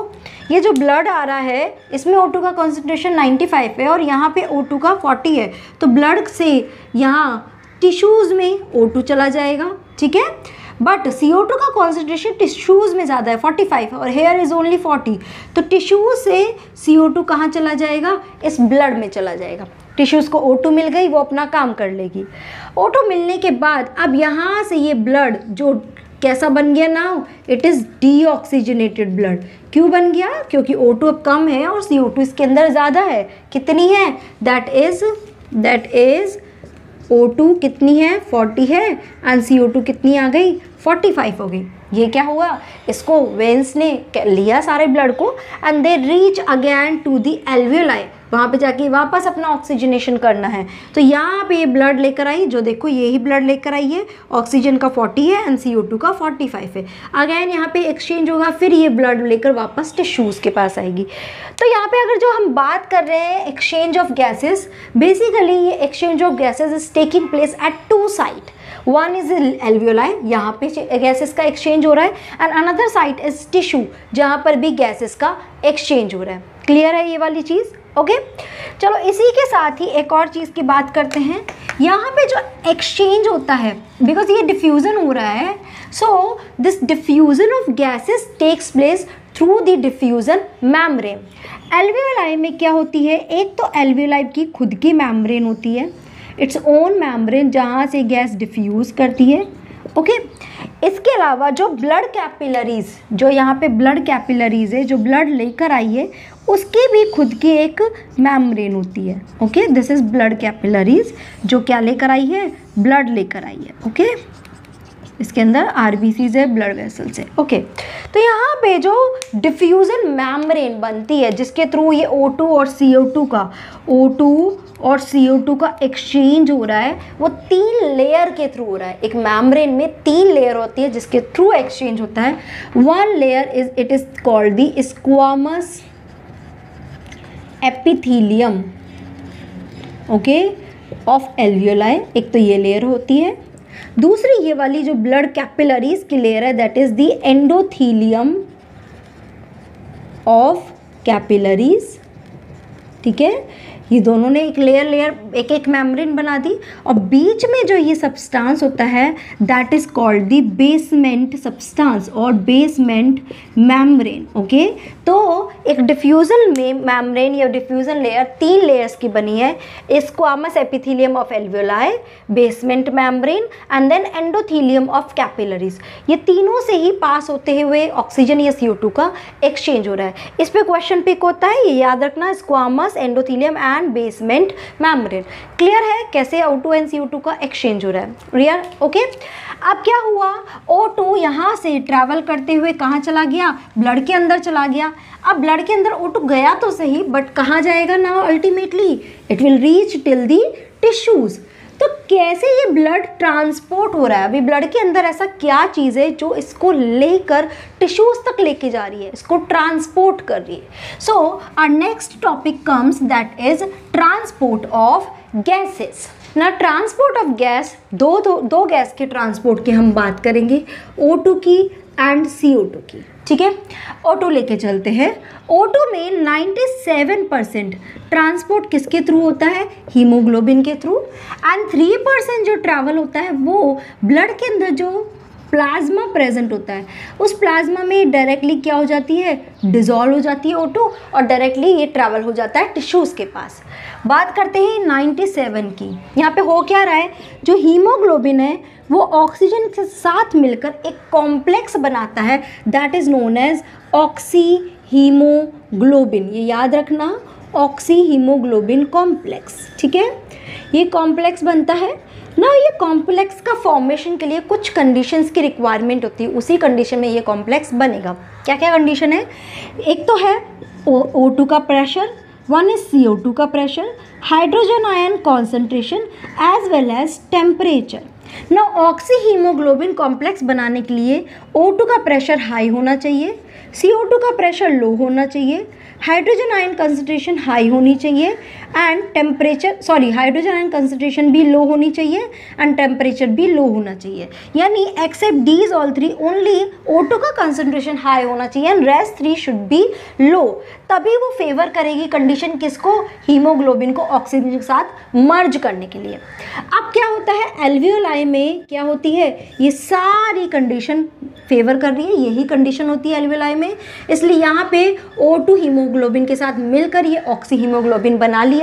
ये जो ब्लड आ रहा है इसमें O2 का कॉन्सेंट्रेशन 95 है और यहाँ पे O2 का 40 है। तो ब्लड से यहाँ टिश्यूज़ में O2 चला जाएगा, ठीक है, बट CO2 का कॉन्सेंट्रेशन टिश्यूज़ में ज़्यादा है, 45 और हेयर इज़ ओनली 40। तो टिश्यूज़ से CO2 कहाँ चला जाएगा, इस ब्लड में चला जाएगा। टिश्यूज़ को O2 मिल गई, वो अपना काम कर लेगी। O2 मिलने के बाद अब यहाँ से ये ब्लड जो कैसा बन गया now, it is deoxygenated blood. क्यों बन गया, क्योंकि O2 अब कम है और CO2 इसके अंदर ज़्यादा है। कितनी है, दैट इज़ O2 कितनी है, 40 है, एंड CO2 कितनी आ गई, 45 हो गई। ये क्या हुआ, इसको वेंस ने लिया सारे ब्लड को, and they reach again to the alveoli. वहाँ पे जाके वापस अपना ऑक्सीजनेशन करना है। तो यहाँ पे ये ब्लड लेकर आई, जो देखो यही ब्लड लेकर आई है, ऑक्सीजन का 40 है एंड CO2 का 45 है। अगेन यहाँ पे एक्सचेंज होगा, फिर ये ब्लड लेकर वापस टिश्यूज़ के पास आएगी। तो यहाँ पे अगर जो हम बात कर रहे हैं एक्सचेंज ऑफ गैसेस, बेसिकली ये exchange of gases is taking place at two site. One is alveoli, यहाँ पे गैसेस का एक्सचेंज हो रहा है, and another site is tissue, जहाँ पर भी गैसेस का एक्सचेंज हो रहा है। क्लियर है ये वाली चीज़। ओके, चलो इसी के साथ ही एक और चीज़ की बात करते हैं। यहाँ पे जो एक्सचेंज होता है, बिकॉज ये डिफ्यूज़न हो रहा है, so this diffusion of gases takes place through the diffusion membrane. Alveoli में क्या होती है, एक तो एल्वियोलाई की खुद की मैम्ब्रेन होती है, इट्स ओन मैम्ब्रेन, जहाँ से गैस डिफ्यूज़ करती है। ओके, इसके अलावा जो ब्लड कैपिलरीज, जो यहाँ पे ब्लड कैपिलरीज है, जो ब्लड लेकर आई है, उसकी भी खुद की एक मैम्ब्रेन होती है। Okay, this is blood capillaries, जो क्या लेकर आई है, ब्लड लेकर आई है। ओके, इसके अंदर RBCs है, ब्लड वेसल्स है। ओके, तो यहाँ पे जो डिफ्यूज़न मैम्ब्रेन बनती है, जिसके थ्रू ये O2 और CO2 का एक्सचेंज हो रहा है, वो 3 लेयर के थ्रू हो रहा है। एक मैम्ब्रेन में 3 लेयर होती है जिसके थ्रू एक्सचेंज होता है। One layer is, it is called the squamous epithelium, okay, of alveoli. एक तो ये लेयर होती है, दूसरी ये वाली जो ब्लड कैपिलरीज की लेयर है, that is the endothelium of capillaries, ठीक है। ये दोनों ने एक लेयर लेयर एक एक मेम्ब्रेन बना दी और बीच में जो ये सब्सटेंस होता है that is called the basement substance और बेसमेंट मेम्ब्रेन, ओके। तो एक डिफ्यूजल में मेम्ब्रेन या डिफ्यूजल लेयर तीन लेयर्स की बनी है, squamous epithelium of alveoli, basement membrane and then endothelium of capillaries. ये तीनों से ही पास होते हुए ऑक्सीजन या CO2 का एक्सचेंज हो रहा है। इस पर क्वेश्चन पिक होता है, ये याद रखना, squamous, endothelium and basement membrane. Clear है कैसे O2 एंड CO2 का एक्सचेंज हो रहा है, रियर, ओके। अब क्या हुआ, O2 यहाँ से ट्रैवल करते हुए कहाँ चला गया, ब्लड के अंदर चला गया। अब ब्लड के अंदर O2 गया तो सही, बट कहाँ जाएगा ना, ultimately it will reach till the tissues. तो कैसे ये ब्लड ट्रांसपोर्ट हो रहा है, अभी ब्लड के अंदर ऐसा क्या चीज़ है जो इसको लेकर टिश्यूज तक लेके जा रही है, इसको ट्रांसपोर्ट कर रही है। So our next topic comes that is transport of gases. ना ट्रांसपोर्ट ऑफ गैस, दो गैस के ट्रांसपोर्ट की हम बात करेंगे, O2 की एंड CO2 की, ठीक है। O2 लेके चलते हैं। O2 में 97% ट्रांसपोर्ट किसके थ्रू होता है, हीमोग्लोबिन के थ्रू, एंड 3% जो ट्रैवल होता है वो ब्लड के अंदर जो प्लाज्मा प्रेजेंट होता है उस प्लाज्मा में डायरेक्टली क्या हो जाती है, डिजॉल्व हो जाती है O2 और डायरेक्टली ये ट्रैवल हो जाता है टिश्यूज़ के पास। बात करते हैं 97 की, यहाँ पे हो क्या रहा है, जो हीमोग्लोबिन है वो ऑक्सीजन के साथ मिलकर एक कॉम्प्लेक्स बनाता है that is known as oxy haemoglobin. ये याद रखना, ऑक्सी हीमोग्लोबिन कॉम्प्लेक्स, ठीक है। ये कॉम्प्लेक्स बनता है ना, ये कॉम्प्लेक्स का फॉर्मेशन के लिए कुछ कंडीशंस की रिक्वायरमेंट होती है, उसी कंडीशन में ये कॉम्प्लेक्स बनेगा। क्या क्या कंडीशन है, एक तो है O2 का प्रेशर, वन इज CO2 का pressure, hydrogen ion concentration as well as temperature. ना ऑक्सी हीमोग्लोबिन कॉम्प्लेक्स बनाने के लिए O2 का प्रेशर हाई होना चाहिए, CO2 का प्रेशर लो होना चाहिए, हाइड्रोजन आयन कंसंट्रेशन हाई होनी चाहिए and temperature, sorry hydrogen ion concentration भी लो होनी चाहिए एंड टेम्परेचर भी लो होना चाहिए। यानी except these all three only O2 का कंसंट्रेशन हाई होना चाहिए and rest three should be low, तभी वो फेवर करेगी कंडीशन किसको, हीमोग्लोबिन को ऑक्सीजन के साथ मर्ज करने के लिए। अब क्या होता है, एल्वियोलाई में क्या होती है, ये सारी कंडीशन फेवर कर रही है, यही कंडीशन होती है एल्वियोलाई में, इसलिए यहाँ पे O2 हीमोग्लोबिन के साथ मिलकर ये ऑक्सी हीमोग्लोबिन बना लिया।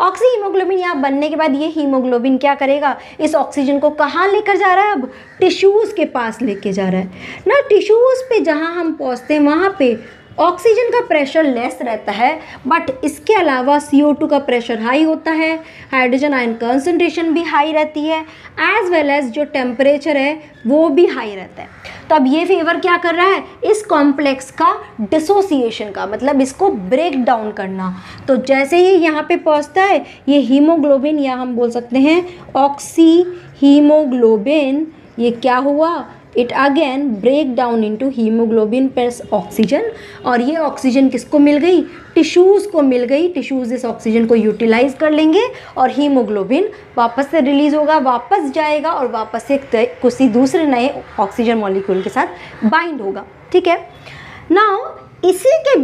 ऑक्सी हीमोग्लोबिन यहाँ बनने के बाद ये हीमोग्लोबिन क्या करेगा, इस ऑक्सीजन को कहाँ लेकर जा रहा है, अब टिश्यूज़ के पास लेके जा रहा है। ना टिश्यूज़ पे जहाँ हम पहुँचते हैं वहाँ पे ऑक्सीजन का प्रेशर लेस रहता है, बट इसके अलावा CO2 का प्रेशर हाई होता है, हाइड्रोजन आयन कंसंट्रेशन भी हाई रहती है एज वेल एज जो टेम्परेचर है वो भी हाई रहता है। तो अब ये फेवर क्या कर रहा है, इस कॉम्प्लेक्स का डिसोसिएशन का, मतलब इसको ब्रेक डाउन करना। तो जैसे ही यहाँ पे पहुँचता है ये हीमोग्लोबिन, या हम बोल सकते हैं ऑक्सी हीमोग्लोबिन, ये क्या हुआ, it again break down into haemoglobin plus oxygen, और ये ऑक्सीजन किसको मिल गई, टिश्यूज़ को मिल गई। टिश्यूज़ इस ऑक्सीजन को यूटिलाइज कर लेंगे और हीमोग्लोबिन वापस से रिलीज़ होगा, वापस जाएगा और वापस से किसी दूसरे नए ऑक्सीजन मॉलिक्यूल के साथ बाइंड होगा, ठीक है। नाउ इसी के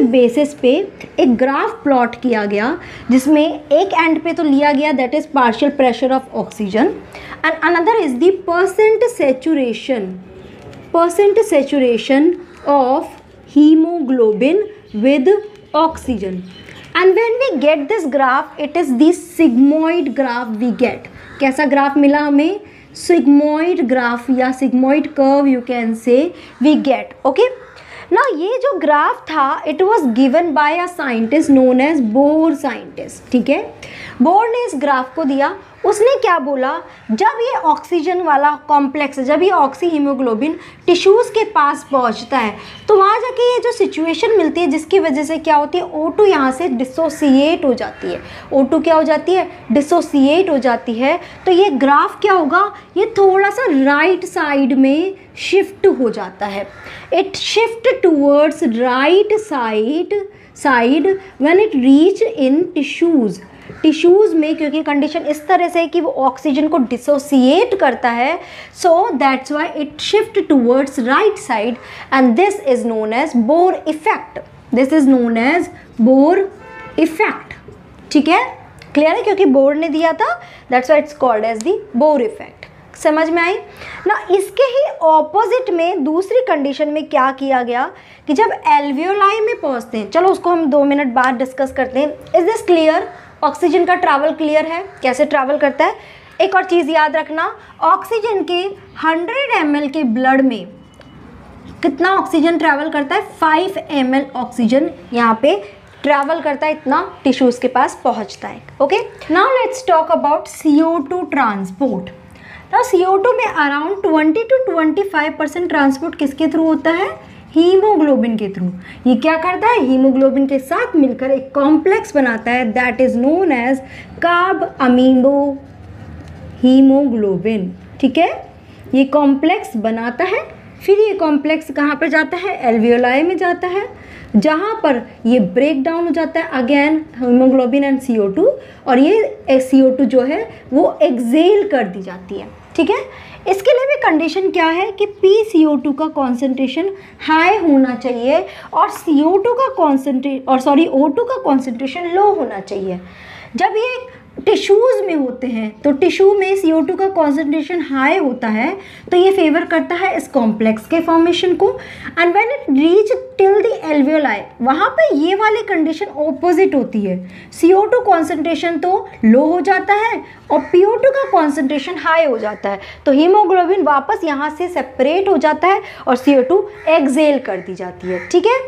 बेसिस पे एक ग्राफ प्लॉट किया गया जिसमें एक एंड पे तो लिया गया that is partial pressure of oxygen and another is the percent saturation of haemoglobin with oxygen. And when we get this graph it is this sigmoid graph we get. कैसा graph मिला हमें, sigmoid graph या sigmoid curve you can say we get, okay. ना ये जो graph था it was given by a scientist known as Bohr scientist, ठीक है। बोर ने इस ग्राफ को दिया, उसने क्या बोला, जब ये ऑक्सीजन वाला कॉम्प्लेक्स, जब ये ऑक्सी हीमोग्लोबिन टिश्यूज़ के पास पहुंचता है तो वहाँ जाके ये जो सिचुएशन मिलती है जिसकी वजह से क्या होती है, O2 यहाँ से डिसोसिएट हो जाती है, O2 क्या हो जाती है, डिसोसिएट हो जाती है। तो ये ग्राफ क्या होगा, ये थोड़ा सा राइट साइड में शिफ्ट हो जाता है, it shift towards right side side when it reach in tissues. Tissues में क्योंकि कंडीशन इस तरह से है कि वो ऑक्सीजन को डिसोसिएट करता है, so that's why it shift towards right side and this is known as Bohr effect. This is known as Bohr effect. ठीक है, क्लियर है, क्योंकि बोर ने दिया था, that's why it's called as the Bohr effect. समझ में आई ना। इसके ही ऑपोजिट में दूसरी कंडीशन में क्या किया गया कि जब एल्वियोलाई में पहुंचते हैं, चलो उसको हम 2 मिनट बाद डिस्कस करते हैं। Is this clear? ऑक्सीजन का ट्रैवल क्लियर है, कैसे ट्रैवल करता है। एक और चीज़ याद रखना, ऑक्सीजन के 100 ml के ब्लड में कितना ऑक्सीजन ट्रैवल करता है? 5 ml ऑक्सीजन यहाँ पे ट्रैवल करता है, इतना टिश्यूज़ के पास पहुँचता है। Okay, now let's talk about CO2 transport. तो CO2 में अराउंड 20 to 25% ट्रांसपोर्ट किसके थ्रू होता है? हीमोग्लोबिन के थ्रू। ये क्या करता है? हीमोग्लोबिन के साथ मिलकर एक कॉम्प्लेक्स बनाता है, that is known as carb amino haemoglobin. ठीक है, ये कॉम्प्लेक्स बनाता है, फिर ये कॉम्प्लेक्स कहाँ पर जाता है? एल्वियोलाई में जाता है, जहाँ पर ये ब्रेक डाउन हो जाता है अगेन हीमोग्लोबिन एंड CO2, और ये CO2 जो है वो एक्सेल कर दी जाती है। ठीक है, इसके लिए भी कंडीशन क्या है कि PCO2 का कॉन्सेंट्रेशन हाई होना चाहिए और O2 का कॉन्सेंट्रेशन लो होना चाहिए। जब ये टिश्यूज़ में होते हैं तो टिश्यू में CO2 का कॉन्सेंट्रेशन हाई होता है, तो ये फेवर करता है इस कॉम्प्लेक्स के फॉर्मेशन को। And when it reach till the alveoli, वहाँ पे ये वाली कंडीशन ऑपोजिट होती है, CO2 कॉन्सेंट्रेशन तो लो हो जाता है और PO2 का कॉन्सेंट्रेशन हाई हो जाता है, तो हीमोग्लोबिन वापस यहाँ से सेपरेट हो जाता है और CO2 एक्सेल कर दी जाती है। ठीक है,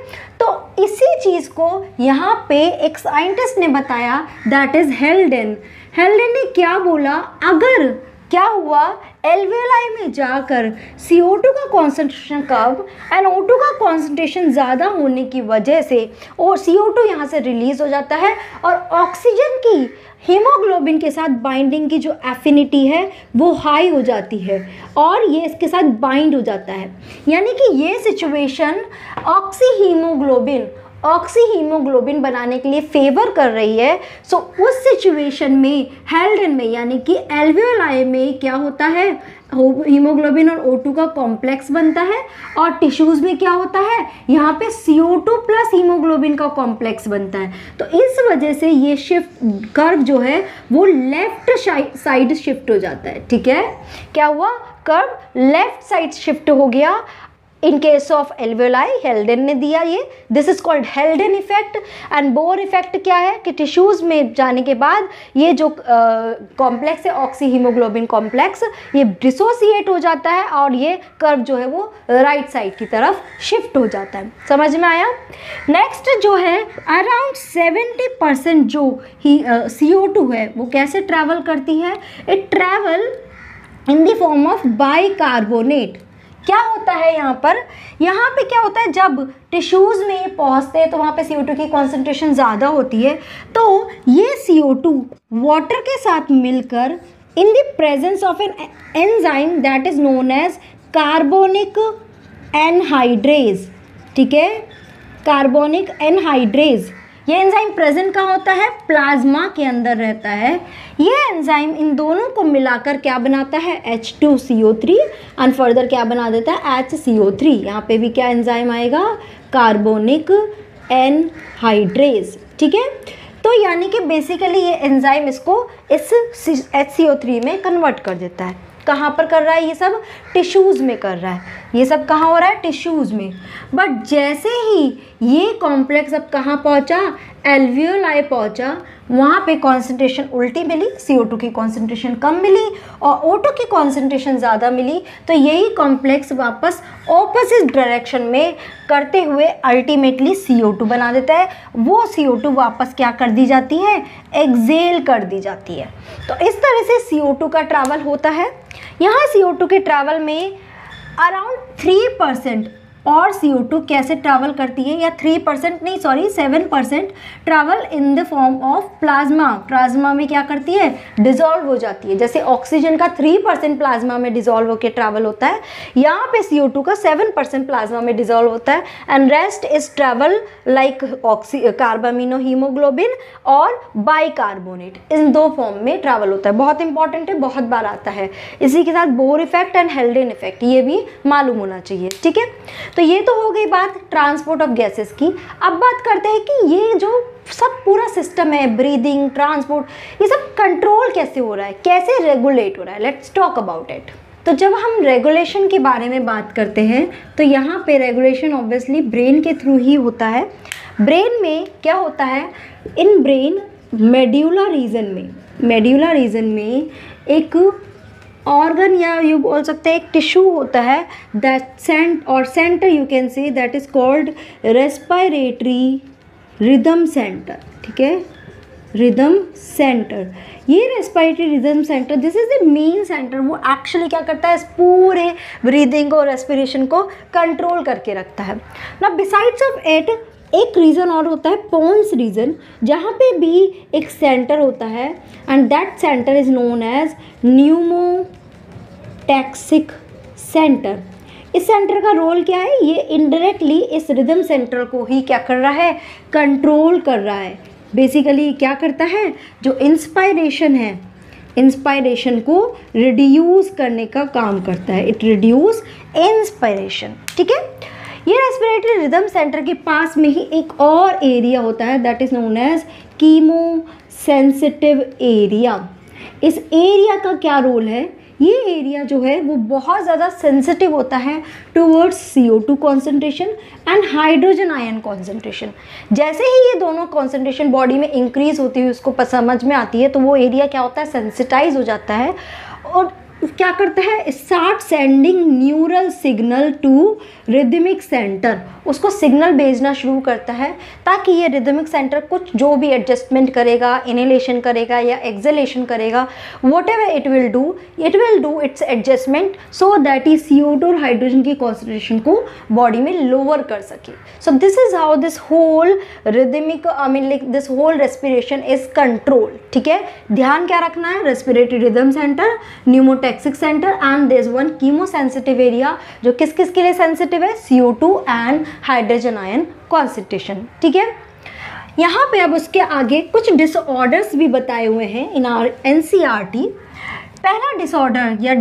तो इसी चीज़ को यहाँ पे एक साइंटिस्ट ने बताया, दैट इज़ हेल्डन। हेल्डन ने क्या बोला, अगर क्या हुआ एल्वेलाई में जाकर CO2 का कॉन्सेंट्रेशन कम एंड O2 का कॉन्सेंट्रेशन ज़्यादा होने की वजह से और CO2 यहाँ से रिलीज़ हो जाता है और ऑक्सीजन की हीमोग्लोबिन के साथ बाइंडिंग की जो एफिनिटी है वो हाई हो जाती है और ये इसके साथ बाइंड हो जाता है, यानी कि ये सिचुएशन ऑक्सी हीमोग्लोबिन बनाने के लिए फेवर कर रही है। सो उस सिचुएशन में हेल्डन में यानी कि एल्वियोलाई में क्या होता है, हीमोग्लोबिन और O2 का कॉम्प्लेक्स बनता है, और टिश्यूज़ में क्या होता है, यहाँ पे CO2 प्लस हीमोग्लोबिन का कॉम्प्लेक्स बनता है। तो इस वजह से ये शिफ्ट कर्व जो है वो लेफ्ट साइड शिफ्ट हो जाता है। ठीक है, क्या हुआ, कर्व लेफ्ट साइड शिफ्ट हो गया in case of alveoli. Haldane ने दिया ये, this is called Haldane effect. And Bohr effect क्या है कि टिश्यूज़ में जाने के बाद ये जो कॉम्प्लेक्स है ऑक्सी हीमोग्लोबिन कॉम्प्लेक्स, ये डिसोसिएट हो जाता है और ये कर्व जो है वो राइट साइड की तरफ शिफ्ट हो जाता है। समझ में आया। नेक्स्ट जो है, अराउंड 70% जो CO2 है वो कैसे ट्रैवल करती है, it travel in the form of bicarbonate. क्या होता है यहाँ पर, यहाँ पे क्या होता है, जब टिश्यूज़ में पहुँचते हैं तो वहाँ पे CO2 की कॉन्सेंट्रेशन ज़्यादा होती है, तो ये CO2 वाटर के साथ मिलकर in the presence of an enzyme that is known as carbonic anhydrase. ठीक है, कार्बोनिक एनहाइड्रेज, ये एंजाइम प्रेजेंट कहाँ होता है, प्लाज्मा के अंदर रहता है। ये एंजाइम इन दोनों को मिलाकर क्या बनाता है, H2CO3 एंड फर्दर क्या बना देता है, HCO3। यहाँ पे भी क्या एंजाइम आएगा, कार्बोनिक एनहाइड्रेज। ठीक है, तो यानी कि बेसिकली ये एंजाइम इसको इस HCO3 में कन्वर्ट कर देता है। कहाँ पर कर रहा है, ये सब टिश्यूज़ में कर रहा है, ये सब कहाँ हो रहा है, टिश्यूज़ में। बट जैसे ही ये कॉम्प्लेक्स अब कहाँ पहुँचा, एल्वियोलाई पहुँचा, वहाँ पे कॉन्सेंट्रेशन उल्टी मिली, CO2 की कॉन्सेंट्रेशन कम मिली और O2 की कॉन्सेंट्रेशन ज़्यादा मिली, तो यही कॉम्प्लेक्स वापस ऑपोजिट डायरेक्शन में करते हुए अल्टीमेटली CO2 बना देता है। वो CO2 वापस क्या कर दी जाती है, एक्सेल कर दी जाती है। तो इस तरह से CO2 का ट्रैवल होता है। यहाँ CO2 के ट्रैवल में अराउंड 3% और CO2 कैसे ट्रैवल करती है, या 7% travel in the form of plasma. Plasma में क्या करती है, डिजॉल्व हो जाती है। जैसे ऑक्सीजन का 3% प्लाज्मा में डिजॉल्व होकर ट्रैवल होता है, यहाँ पे CO2 का 7% प्लाज्मा में डिजॉल्व होता है, and rest is travel like carbamino haemoglobin और बाइकार्बोनेट, इन दो फॉर्म में ट्रैवल होता है। बहुत इंपॉर्टेंट है, बहुत बार आता है। इसी के साथ Bohr effect and Haldane effect ये भी मालूम होना चाहिए, ठीक है। तो ये तो हो गई बात ट्रांसपोर्ट ऑफ गैसेस की। अब बात करते हैं कि ये जो सब पूरा सिस्टम है, ब्रीदिंग, ट्रांसपोर्ट, ये सब कंट्रोल कैसे हो रहा है, कैसे रेगुलेट हो रहा है, लेट्स टॉक अबाउट इट। तो जब हम रेगुलेशन के बारे में बात करते हैं तो यहाँ पे रेगुलेशन ऑब्वियसली ब्रेन के थ्रू ही होता है। ब्रेन में क्या होता है, इन ब्रेन मेड्यूलर रीजन में एक ऑर्गन या यू बोल सकते हैं एक टिश्यू होता है centre you can see, that is called respiratory rhythm centre, ठीक है, रिदम सेंटर। ये respiratory rhythm centre, this is the main centre, वो एक्चुअली क्या करता है, इस पूरे ब्रीदिंग और रेस्पिरेशन को कंट्रोल करके रखता है ना। बिसाइड्स ऑफ इट एक रीज़न और होता है पोन्स रीजन, जहाँ पे भी एक सेंटर होता है, and that centre is known as pneumotaxic centre. इस सेंटर का रोल क्या है, ये इनडायरेक्टली इस रिदम सेंटर को ही क्या कर रहा है, कंट्रोल कर रहा है। बेसिकली क्या करता है, जो इंस्पायरेशन है, इंस्पायरेशन को रिड्यूस करने का काम करता है, इट रिड्यूस इंस्पायरेशन, ठीक है। ये रेस्पिरेटरी रिदम सेंटर के पास में ही एक और एरिया होता है, that is known as chemo sensitive area. इस एरिया का क्या रोल है, ये एरिया जो है वो बहुत ज़्यादा सेंसिटिव होता है towards CO2 concentration and hydrogen ion concentration. जैसे ही ये दोनों कॉन्सेंट्रेशन बॉडी में इंक्रीज़ होती हुई उसको समझ में आती है, तो वो एरिया क्या होता है, सेंसिटाइज हो जाता है और क्या करता है, start sending neural signal to rhythmic centre, उसको सिग्नल भेजना शुरू करता है, ताकि ये रिदमिक सेंटर कुछ जो भी एडजस्टमेंट करेगा, इनहेलेशन करेगा या एक्सहेलेशन करेगा, whatever it will do its adjustment, so that ये CO2 और हाइड्रोजन की कॉन्सेंट्रेशन को बॉडी में लोअर कर सके। So this is how this whole rhythmic this whole respiration is control, ठीक है। ध्यान क्या रखना है, respiratory rhythm centre, pneumotaxic centre and this one chemosensitive area, जो किस किस के लिए सेंसिटिव है, CO2 and hydrogen ion concentration, ठीक है। यहाँ पे अब उसके आगे कुछ डिसऑर्डर्स भी बताए हुए हैं इन आवर NCERT। पहला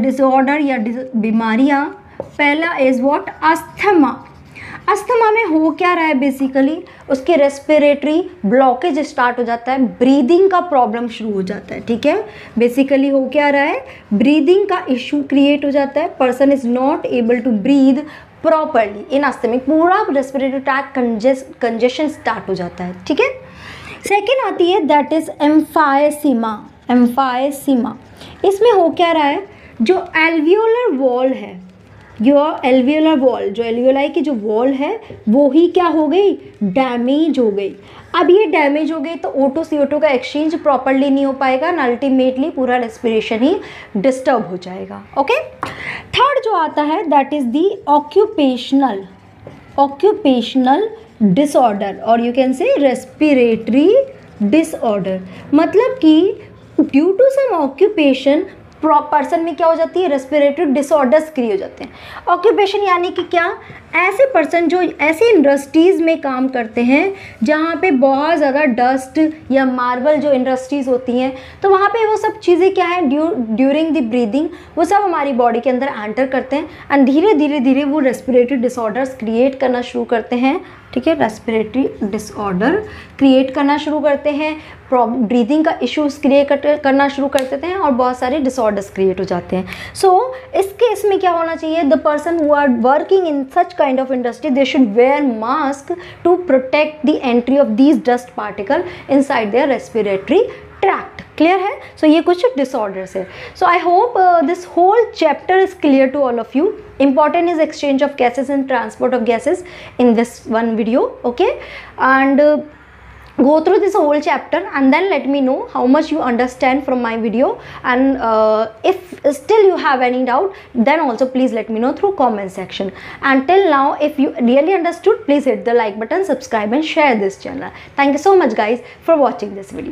डिसऑर्डर या बीमारियाँ, पहला इज व्हाट, अस्थमा। अस्थमा में हो क्या रहा है, बेसिकली उसके रेस्पिरेटरी ब्लॉकेज स्टार्ट हो जाता है, ब्रीदिंग का प्रॉब्लम शुरू हो जाता है, ठीक है। बेसिकली हो क्या रहा है, ब्रीदिंग का इशू क्रिएट हो जाता है, person is not able to breathe properly in asthmatic, पूरा रेस्पिरेटरी ट्रैक कंजेशन स्टार्ट हो जाता है, ठीक है। सेकेंड आती है दैट इज़ एम्फाइसीमा। इसमें हो क्या रहा है, जो एल्वियोलर वॉल है, जो एल्वियोलाई की जो वॉल है वो ही क्या हो गई, डैमेज हो गई। अब ये डैमेज हो गई तो O2 CO2 का एक्सचेंज प्रॉपरली नहीं हो पाएगा, ना अल्टीमेटली पूरा रेस्पिरेशन ही डिस्टर्ब हो जाएगा, ओके। थर्ड जो आता है that is the occupational disorder, और you can say respiratory disorder, मतलब कि due to some occupation person में क्या हो जाती है, रेस्पिरेटरी डिसऑर्डर्स क्रिएट हो जाते हैं। ऑक्यूपेशन यानी कि क्या, ऐसे पर्सन जो ऐसे इंडस्ट्रीज़ में काम करते हैं जहाँ पे बहुत ज़्यादा डस्ट या मार्बल जो इंडस्ट्रीज़ होती हैं, तो वहाँ पे वो सब चीज़ें क्या है, ड्यूरिंग द ब्रीदिंग वो सब हमारी बॉडी के अंदर एंटर करते हैं, एंड धीरे धीरे वो रेस्पिरेटरी डिसऑर्डर्स क्रिएट करना शुरू करते हैं, ठीक है। रेस्पिरेटरी डिसऑर्डर क्रिएट करना शुरू करते हैं, ब्रीदिंग का इश्यूज क्रिएट करना शुरू कर देते हैं और बहुत सारे डिसऑर्डर्स क्रिएट हो जाते हैं। सो इस केस में क्या होना चाहिए, the person who are working in such kind of industry, they should wear mask to protect the entry of these dust particle inside their respiratory tract, clear है। सो ये कुछ डिसऑर्डर्स है। So I hope this whole chapter is clear to all of you. Important is exchange of gases and transport of gases in this one video, okay, and Go through this whole chapter and then let me know how much you understand from my video, and if still you have any doubt, then also please let me know through comment section. And till now, if you really understood, please hit the like button, subscribe and share this channel. Thank you so much guys for watching this video.